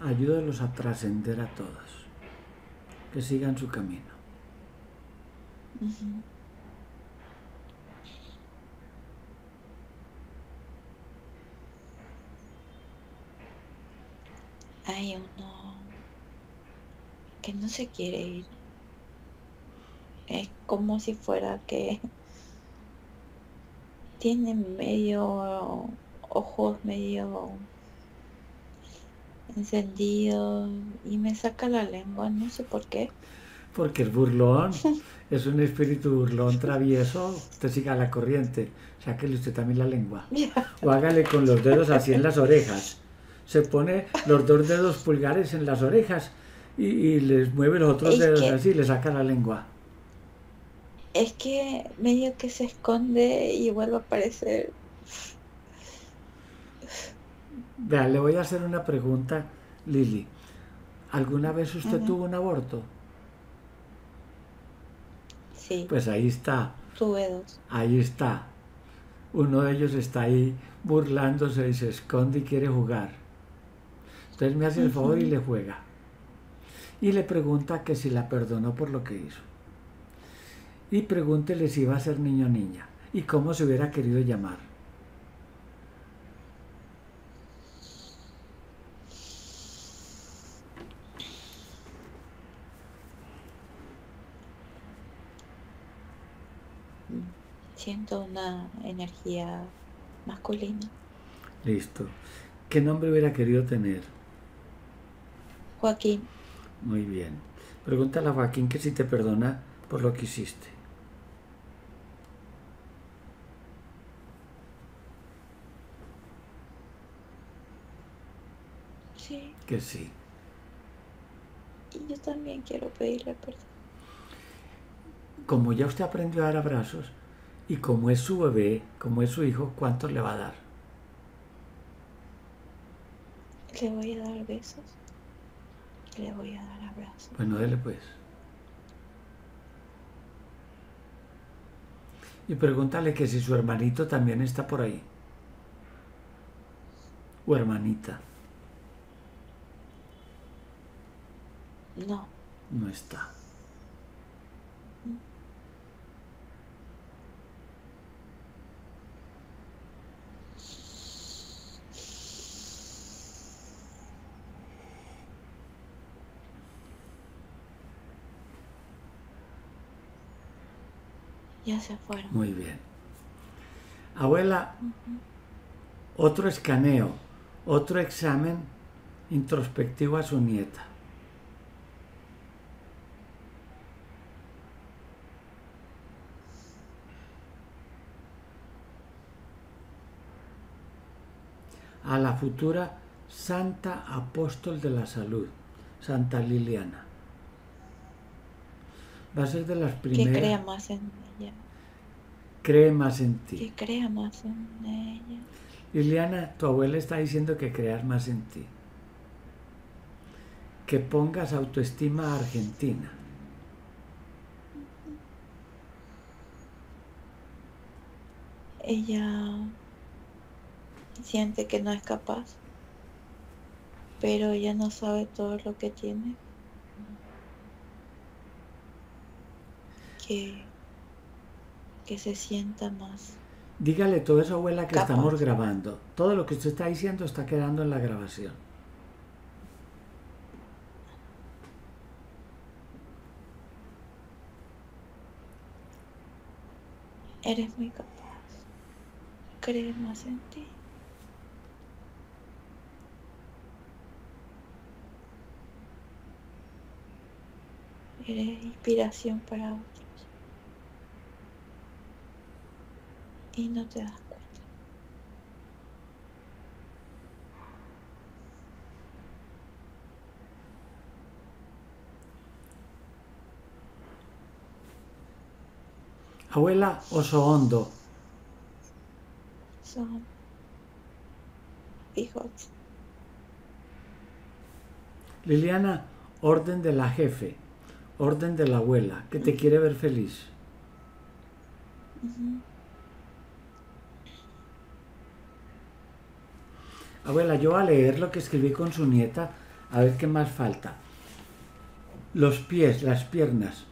Ayúdalos a trascender a todos, que sigan su camino. Hay uno que no se quiere ir. Es como si fuera que tiene medio ojos, medio encendido, y me saca la lengua, no sé por qué. porque es burlón, es un espíritu burlón travieso, usted siga la corriente, sáquele usted también la lengua, o hágale con los dedos así en las orejas, se pone los dos dedos pulgares en las orejas y les mueve los otros dedos así y le saca la lengua. Es que medio que se esconde y vuelve a aparecer. Vea, le voy a hacer una pregunta, Lili. ¿Alguna vez usted tuvo un aborto? Sí. Pues ahí está. Tuve dos. Ahí está. Uno de ellos está ahí burlándose y se esconde y quiere jugar. Entonces me hace el favor y le juega. Y le pregunta que si la perdonó por lo que hizo. Y pregúntele si iba a ser niño o niña y cómo se hubiera querido llamar. Siento una energía masculina. Listo. ¿Qué nombre hubiera querido tener? Joaquín. Muy bien. Pregúntale a Joaquín que si te perdona por lo que hiciste. Sí. Que sí. Y yo también quiero pedirle perdón. Como ya usted aprendió a dar abrazos, y como es su bebé, como es su hijo, ¿cuántos le va a dar? Le voy a dar besos. Le voy a dar abrazos. Bueno, dele pues. Y pregúntale que si su hermanito también está por ahí. O hermanita. No. No está. Ya se fueron. Muy bien. Abuela, otro escaneo, otro examen introspectivo a su nieta. A la futura Santa Apóstol de la Salud, Santa Liliana. Va a ser de las primeras. Que crea más en ella. Cree más en ti. Que crea más en ella. Liliana, tu abuela está diciendo que creas más en ti. Que pongas autoestima argentina. Ella siente que no es capaz, pero ella no sabe todo lo que tiene. Que se sienta más. Dígale todo eso, abuela, que capaz. Estamos grabando. Todo lo que usted está diciendo está quedando en la grabación. Eres muy capaz. Cree más en ti. Eres inspiración para otros. Y no te das cuenta. Abuela, oso hondo. Son hijos. Liliana, orden de la jefe, orden de la abuela, que te quiere ver feliz. Abuela, yo voy a leer lo que escribí con su nieta, a ver qué más falta. Los pies, las piernas.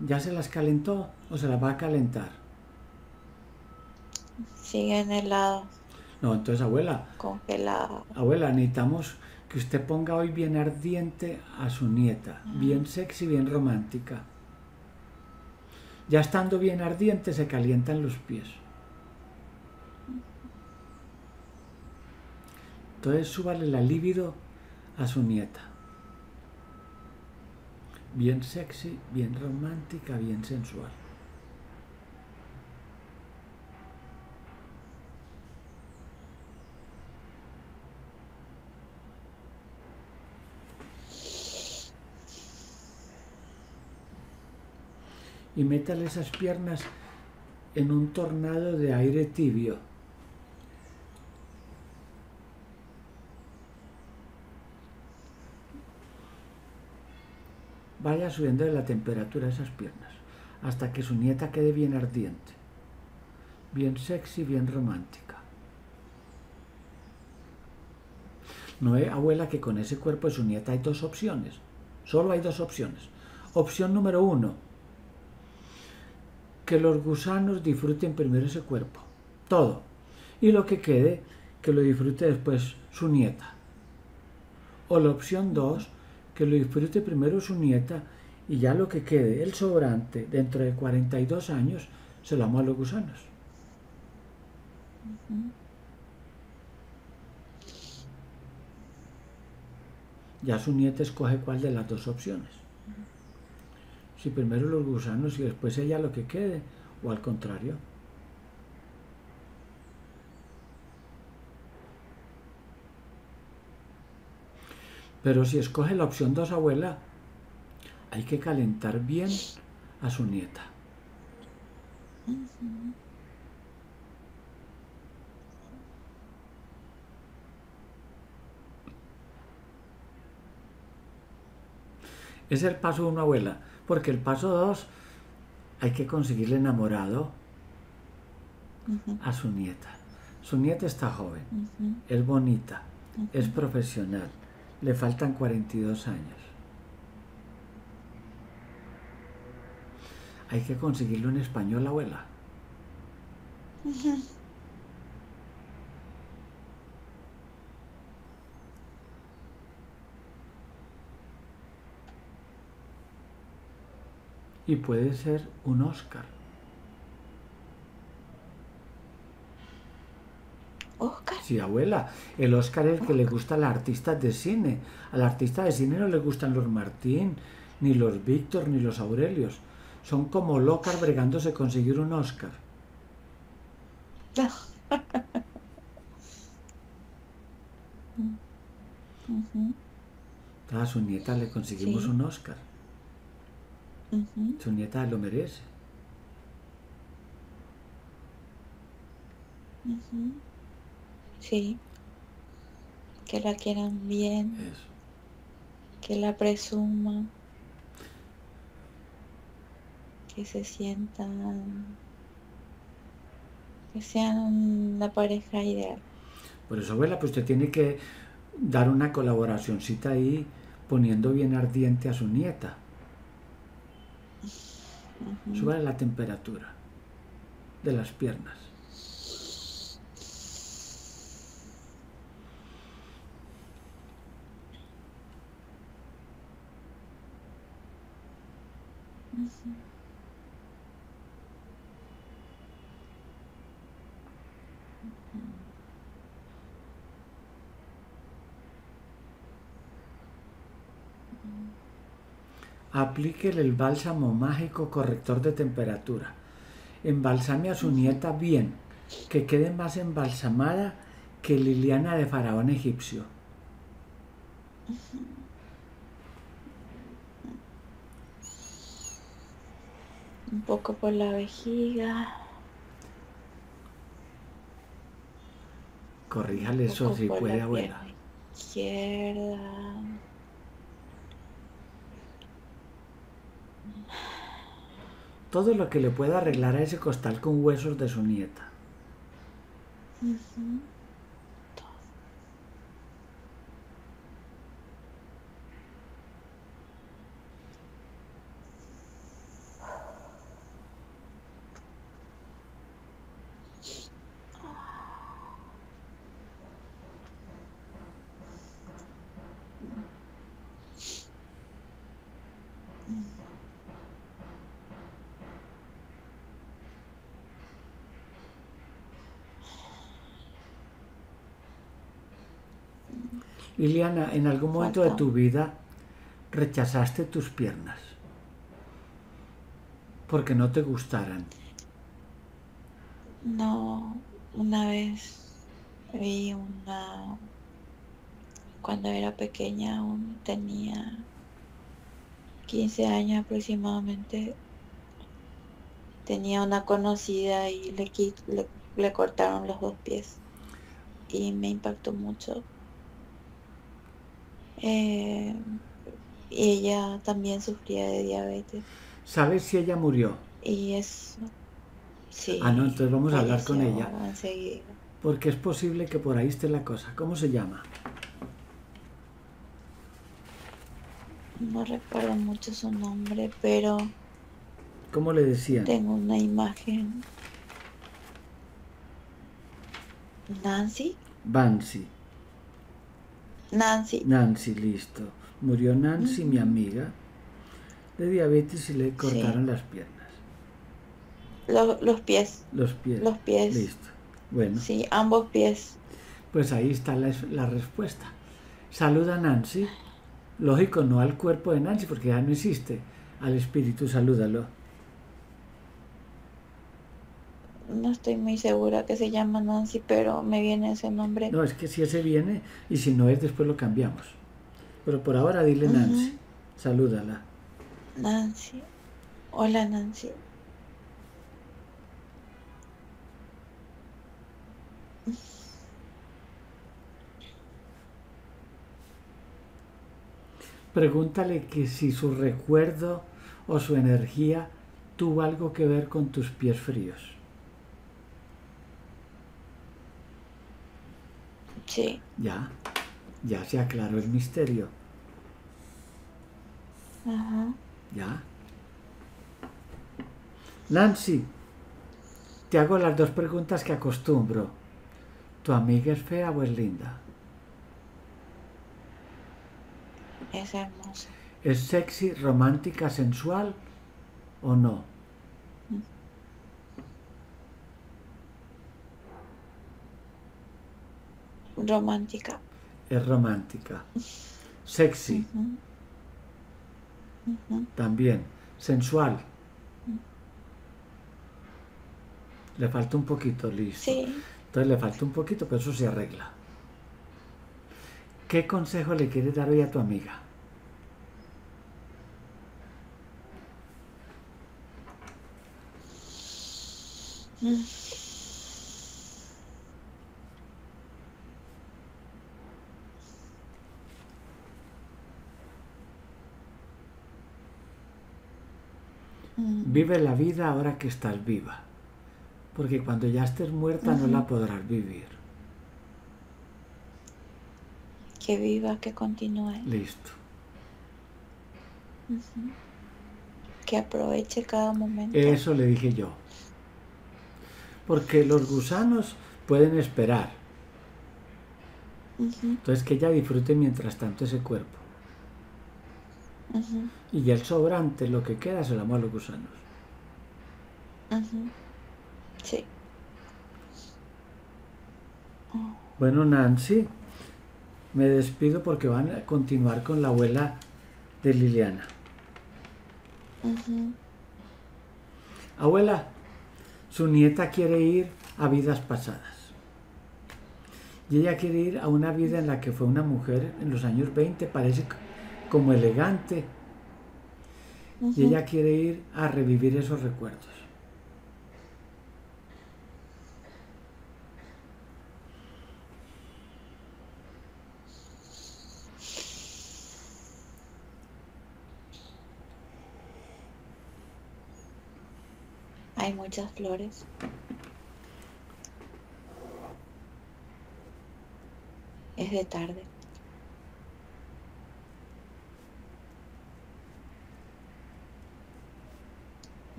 ¿Ya se las calentó o se las va a calentar? Siguen heladas. No, entonces, abuela. Congelada. Abuela, necesitamos que usted ponga hoy bien ardiente a su nieta. Bien sexy, bien romántica. Ya estando bien ardiente, se calientan los pies. Entonces súbale la libido a su nieta. bien sexy, bien romántica, bien sensual. Y métale esas piernas en un tornado de aire tibio. Vaya subiendo de la temperatura esas piernas, hasta que su nieta quede bien ardiente, bien sexy, bien romántica. No es, abuela, que con ese cuerpo de su nieta hay dos opciones. Solo hay dos opciones. Opción número uno, que los gusanos disfruten primero ese cuerpo, todo. Y lo que quede, que lo disfrute después su nieta. O la opción dos, que lo disfrute primero su nieta y ya lo que quede, el sobrante, dentro de 42 años, se lo amo a los gusanos. Ya su nieta escoge cuál de las dos opciones. Si primero los gusanos y después ella lo que quede, o al contrario. Pero si escoge la opción 2, abuela, hay que calentar bien a su nieta. Es el paso 1, abuela, porque el paso 2 hay que conseguirle enamorado a su nieta. Su nieta está joven, es bonita, es profesional. Le faltan 42 años. Hay que conseguirlo en español, abuela. Y puede ser un Oscar. ¿Oscar? Sí, abuela. El Oscar es el que le gusta a los artistas de cine. A los artistas de cine no le gustan los Martín, ni los Víctor, ni los Aurelios. Son como locas bregándose conseguir un Oscar. A su nieta le conseguimos un Oscar. Su nieta lo merece. Sí, que la quieran bien, eso, que la presuman, que se sientan, que sean la pareja ideal. Por eso, abuela, pues usted tiene que dar una colaboracióncita ahí, poniendo bien ardiente a su nieta. Sube la temperatura de las piernas. Aplíquele el bálsamo mágico corrector de temperatura. Embalsame a su nieta bien, que quede más embalsamada que Liliana de faraón egipcio. Un poco por la vejiga. Corríjale eso si puede, abuela. Izquierda. Todo lo que le pueda arreglar a ese costal con huesos de su nieta. Liliana, en algún momento de tu vida rechazaste tus piernas porque no te gustaran. No, una vez vi una... Cuando era pequeña, aún tenía 15 años aproximadamente, tenía una conocida y le cortaron los dos pies y me impactó mucho. Y ella también sufría de diabetes. ¿Sabes si ella murió? Y eso... Sí. Ah, no, entonces vamos a hablar con ella. Enseguida. Porque es posible que por ahí esté la cosa. ¿Cómo se llama? No recuerdo mucho su nombre, pero... ¿Cómo le decían? Tengo una imagen. ¿Nancy? Bansi. Nancy. Nancy, listo. Murió Nancy, mi amiga, de diabetes y le cortaron las piernas. Los pies. Los pies. Los pies. Listo. Bueno. Sí, ambos pies. Pues ahí está la respuesta. Saluda a Nancy. Lógico, no al cuerpo de Nancy, porque ya no existe. Al espíritu, salúdalo. No estoy muy segura que se llama Nancy, pero me viene ese nombre. No, es que si ese viene, y si no es, después lo cambiamos. Pero por ahora dile Nancy. Salúdala. Nancy. Hola, Nancy. Pregúntale que si su recuerdo o su energía tuvo algo que ver con tus pies fríos. Sí. Ya se aclaró el misterio. Ajá. Ya. Nancy, te hago las dos preguntas que acostumbro. ¿Tu amiga es fea o es linda? Es hermosa. ¿Es sexy, romántica, sensual o no? Romántica. Es romántica. Sexy. También. Sensual. Le falta un poquito, listo. Sí. Entonces le falta un poquito, pero eso se arregla. ¿Qué consejo le quieres dar hoy a tu amiga? Vive la vida ahora que estás viva, porque cuando ya estés muerta no la podrás vivir. Que viva, que continúe. Listo. Que aproveche cada momento. Eso le dije yo. Porque los gusanos pueden esperar. Entonces que ella disfrute mientras tanto ese cuerpo. Y el sobrante, lo que queda, se lo damos a los gusanos. Sí. Bueno, Nancy, me despido porque van a continuar con la abuela de Liliana. Abuela, su nieta quiere ir a vidas pasadas. Y ella quiere ir a una vida en la que fue una mujer en los años 20, parece como elegante. Y ella quiere ir a revivir esos recuerdos. Hay muchas flores. Es de tarde.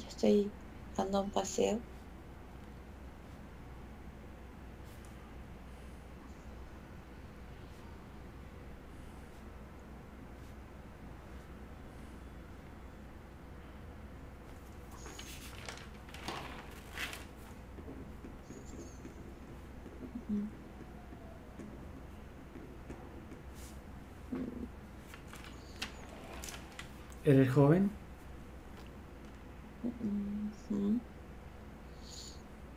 Yo estoy dando un paseo. ¿Eres joven? Uh-huh.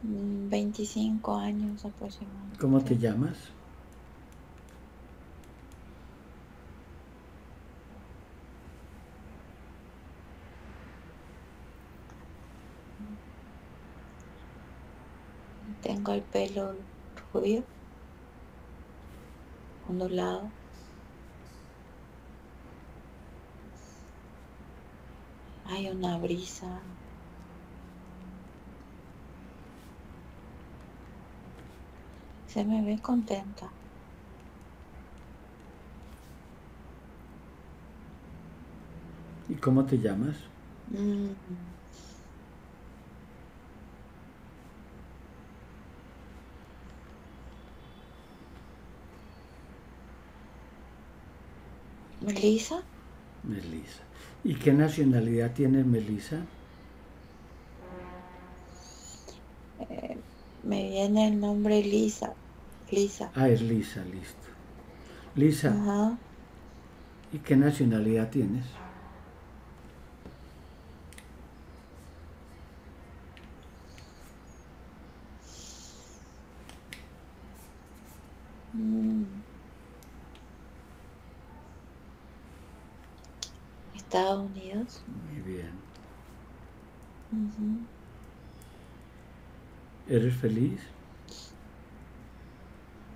25 años aproximadamente. ¿Cómo te llamas? Tengo el pelo rubio, ondulado. Hay una brisa. Se me ve contenta. ¿Y cómo te llamas? Melisa. Melisa. ¿Y qué nacionalidad tiene Melisa? Me viene el nombre Lisa. Lisa. Ah, es Lisa, listo. Lisa. Ajá. ¿Y qué nacionalidad tienes? Estados Unidos. Muy bien. Uh-huh. ¿Eres feliz?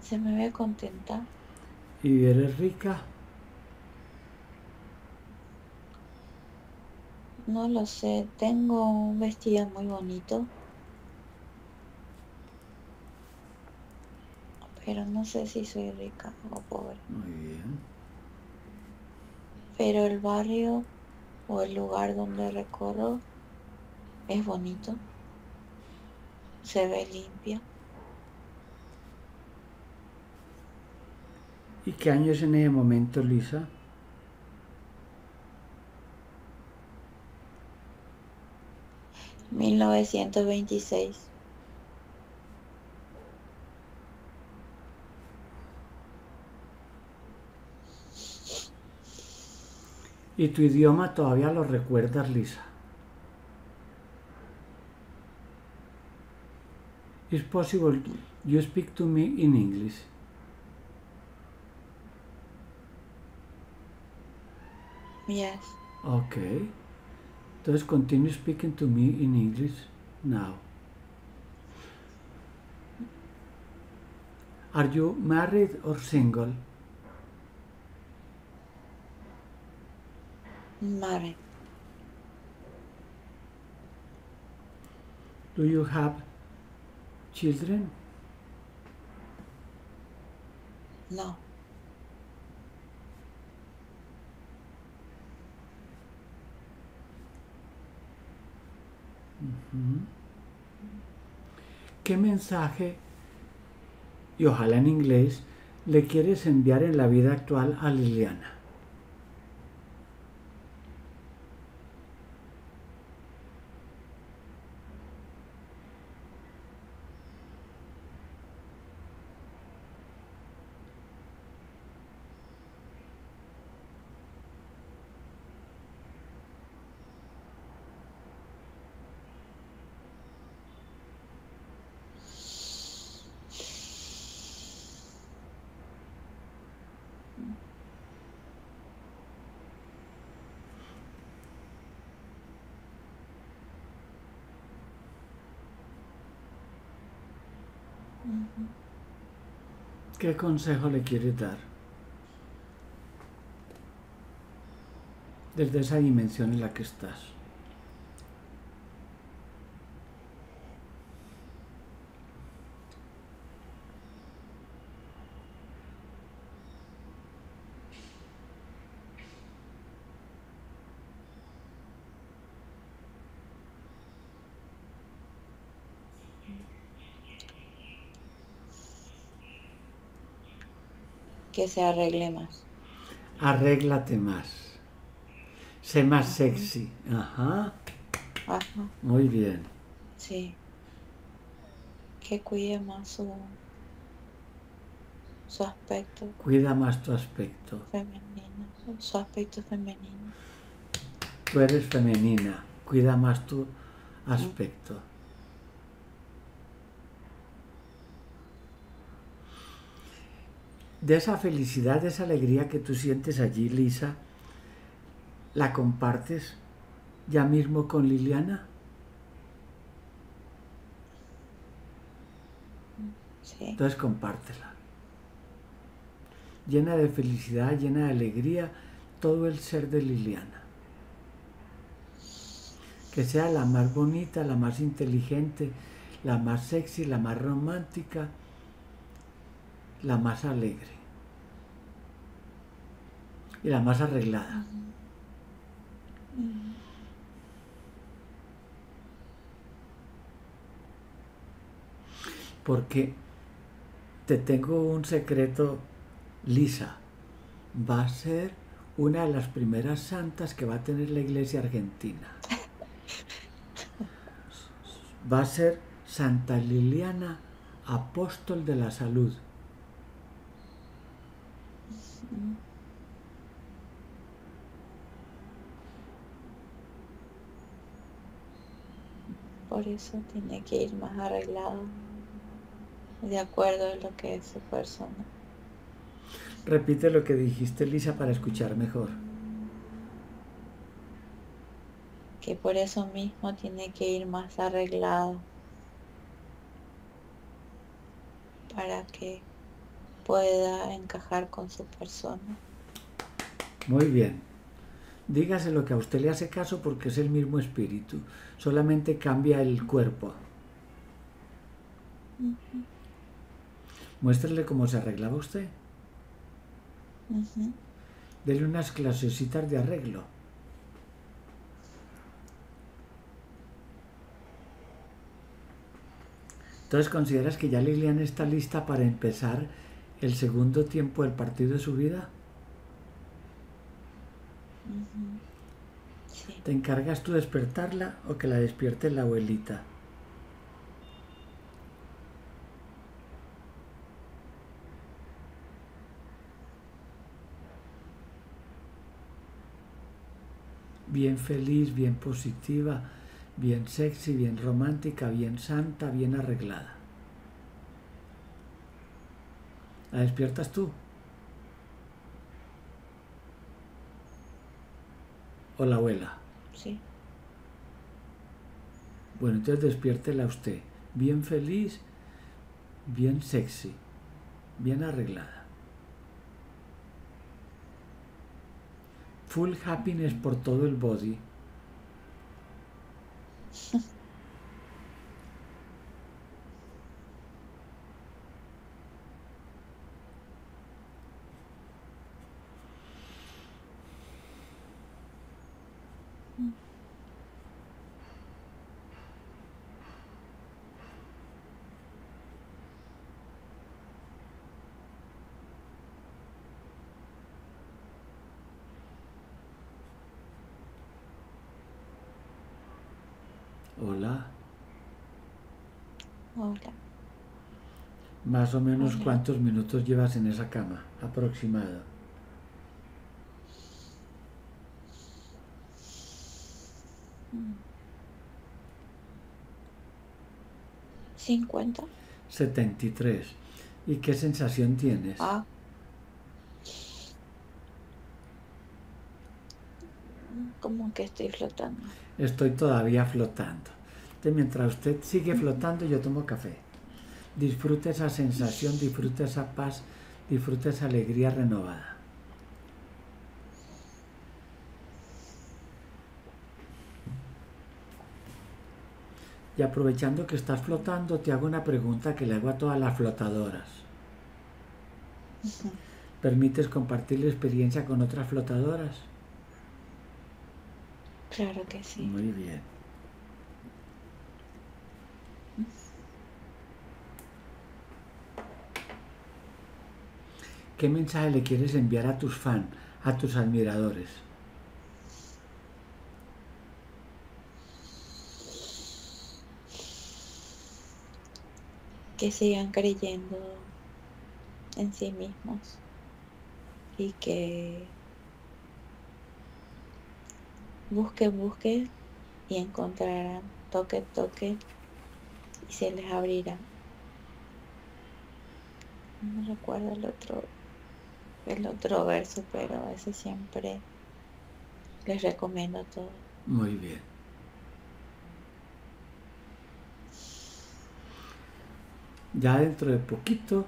Se me ve contenta. ¿Y eres rica? No lo sé. Tengo un vestido muy bonito. Pero no sé si soy rica o pobre. Muy bien. Pero el barrio o el lugar donde recorro es bonito, se ve limpia. ¿Y qué año es en ese momento, Lisa? ¿1926? ¿Y tu idioma todavía lo recuerdas, Lisa? ¿Es posible you speak to me in English? Yes. Okay. Entonces continue speaking to me in English now. Are you married or single? Married. Do you have children? No. ¿Qué mensaje, y ojalá en inglés, le quieres enviar en la vida actual a Liliana? ¿Qué consejo le quieres dar desde esa dimensión en la que estás? Que se arregle más. Arréglate más. Sé más sexy. Ajá. Ajá. Muy bien. Sí. Que cuide más su aspecto. Cuida más tu aspecto femenino. Su aspecto femenino. tú eres femenina, cuida más tu aspecto. De esa felicidad, de esa alegría que tú sientes allí, Lisa, ¿la compartes ya mismo con Liliana? Sí. Entonces compártela. Llena de felicidad, llena de alegría, todo el ser de Liliana. Que sea la más bonita, la más inteligente, la más sexy, la más romántica, la más alegre y la más arreglada. Porque te tengo un secreto, Lisa, va a ser una de las primeras santas que va a tener la Iglesia Argentina. Va a ser Santa Liliana, apóstol de la salud. Por eso tiene que ir más arreglado, de acuerdo a lo que es su persona. Repite lo que dijiste, Lisa, para escuchar mejor. Que por eso mismo tiene que ir más arreglado, para que pueda encajar con su persona. Muy bien. Dígase lo que a usted le hace caso, porque es el mismo espíritu, solamente cambia el cuerpo. Uh-huh. Muéstrele cómo se arreglaba usted. Uh-huh. Dele unas clasecitas de arreglo. Entonces, ¿consideras que ya Liliana está lista para empezar el segundo tiempo del partido de su vida? Uh-huh. Sí. ¿Te encargas tú de despertarla o que la despierte la abuelita? Bien feliz, bien positiva, bien sexy, bien romántica, bien santa, bien arreglada. ¿La despiertas tú? ¿O la abuela? Sí. Bueno, entonces despiértela usted. Bien feliz, bien sexy, bien arreglada. Full happiness por todo el body. Hola. Hola. Más o menos, hola. ¿Cuántos minutos llevas en esa cama? Aproximado. ¿50? 73. ¿Y qué sensación tienes? Ah. Como que estoy flotando. Estoy todavía flotando. Entonces, mientras usted sigue flotando, yo tomo café. Disfruta esa sensación, disfruta esa paz, disfruta esa alegría renovada. Y aprovechando que estás flotando, te hago una pregunta que le hago a todas las flotadoras. Uh-huh. ¿Permites compartir la experiencia con otras flotadoras? Claro que sí. Muy bien. ¿Qué mensaje le quieres enviar a tus fans, a tus admiradores? Que sigan creyendo en sí mismos y que busque, busque y encontrarán, toque, toque y se les abrirá. No recuerdo el otro verso, pero ese siempre les recomiendo a todos. Muy bien. Ya dentro de poquito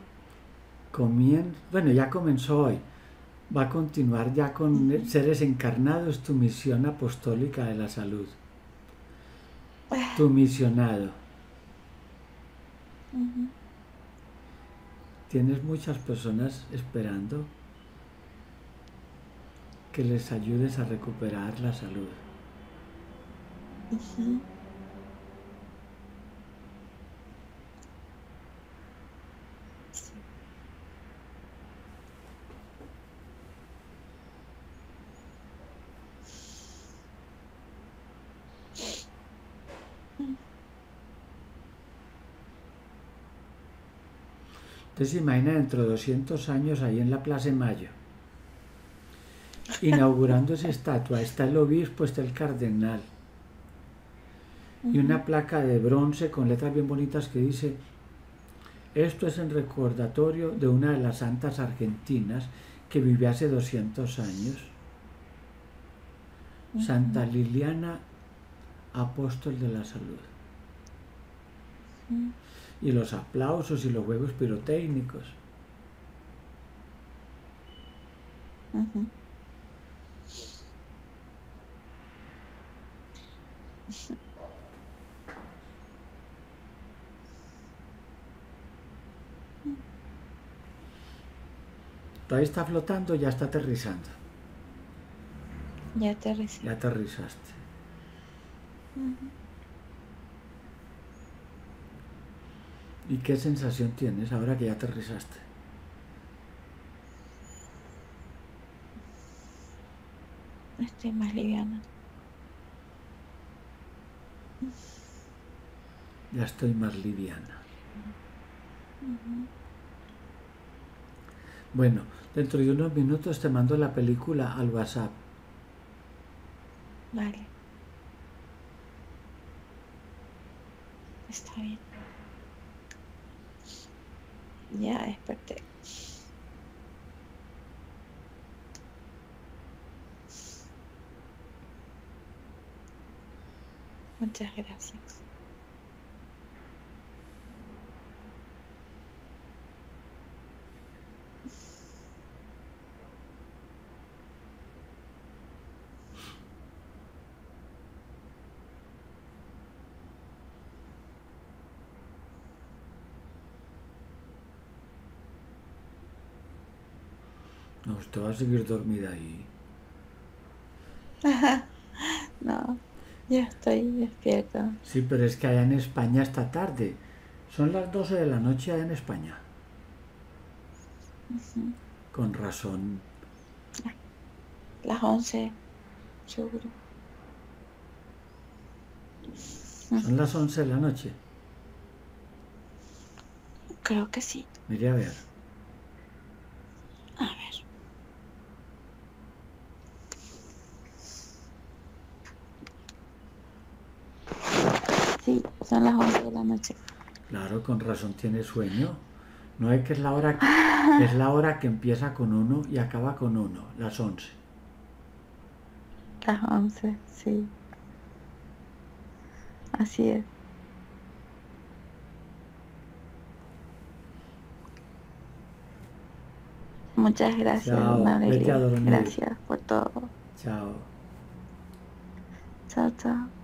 bueno, ya comenzó hoy, va a continuar ya con Seres Encarnados, tu misión apostólica de la salud, tu misionado. Tienes muchas personas esperando que les ayudes a recuperar la salud. Entonces imagina dentro de 200 años ahí en la Plaza de Mayo, inaugurando esa estatua, está el obispo, está el cardenal, y una placa de bronce con letras bien bonitas que dice: esto es en recordatorio de una de las santas argentinas que vivió hace 200 años, Santa Liliana, apóstol de la salud. Y los aplausos y los juegos pirotécnicos. Todavía está flotando, ya está aterrizando. Ya aterrizaste. Ya aterrizaste. ¿Y qué sensación tienes ahora que ya aterrizaste? Estoy más liviana. Ya estoy más liviana. Bueno, dentro de unos minutos te mando la película al WhatsApp. Vale. Está bien. Ya desperté. Muchas gracias. No, usted va a seguir dormida ahí. No, ya estoy despierta. Sí, pero es que allá en España está tarde. Son las 12 de la noche allá en España. Con razón. Las 11, seguro. ¿Son las 11 de la noche? Creo que sí. Mire a ver. Son las 11 de la noche. Claro, con razón tiene sueño. No es que es la hora que, es la hora que empieza con 1 y acaba con 1, las 11. Las 11, sí. Así es. Muchas gracias, María. Gracias por todo. Chao. Chao, chao.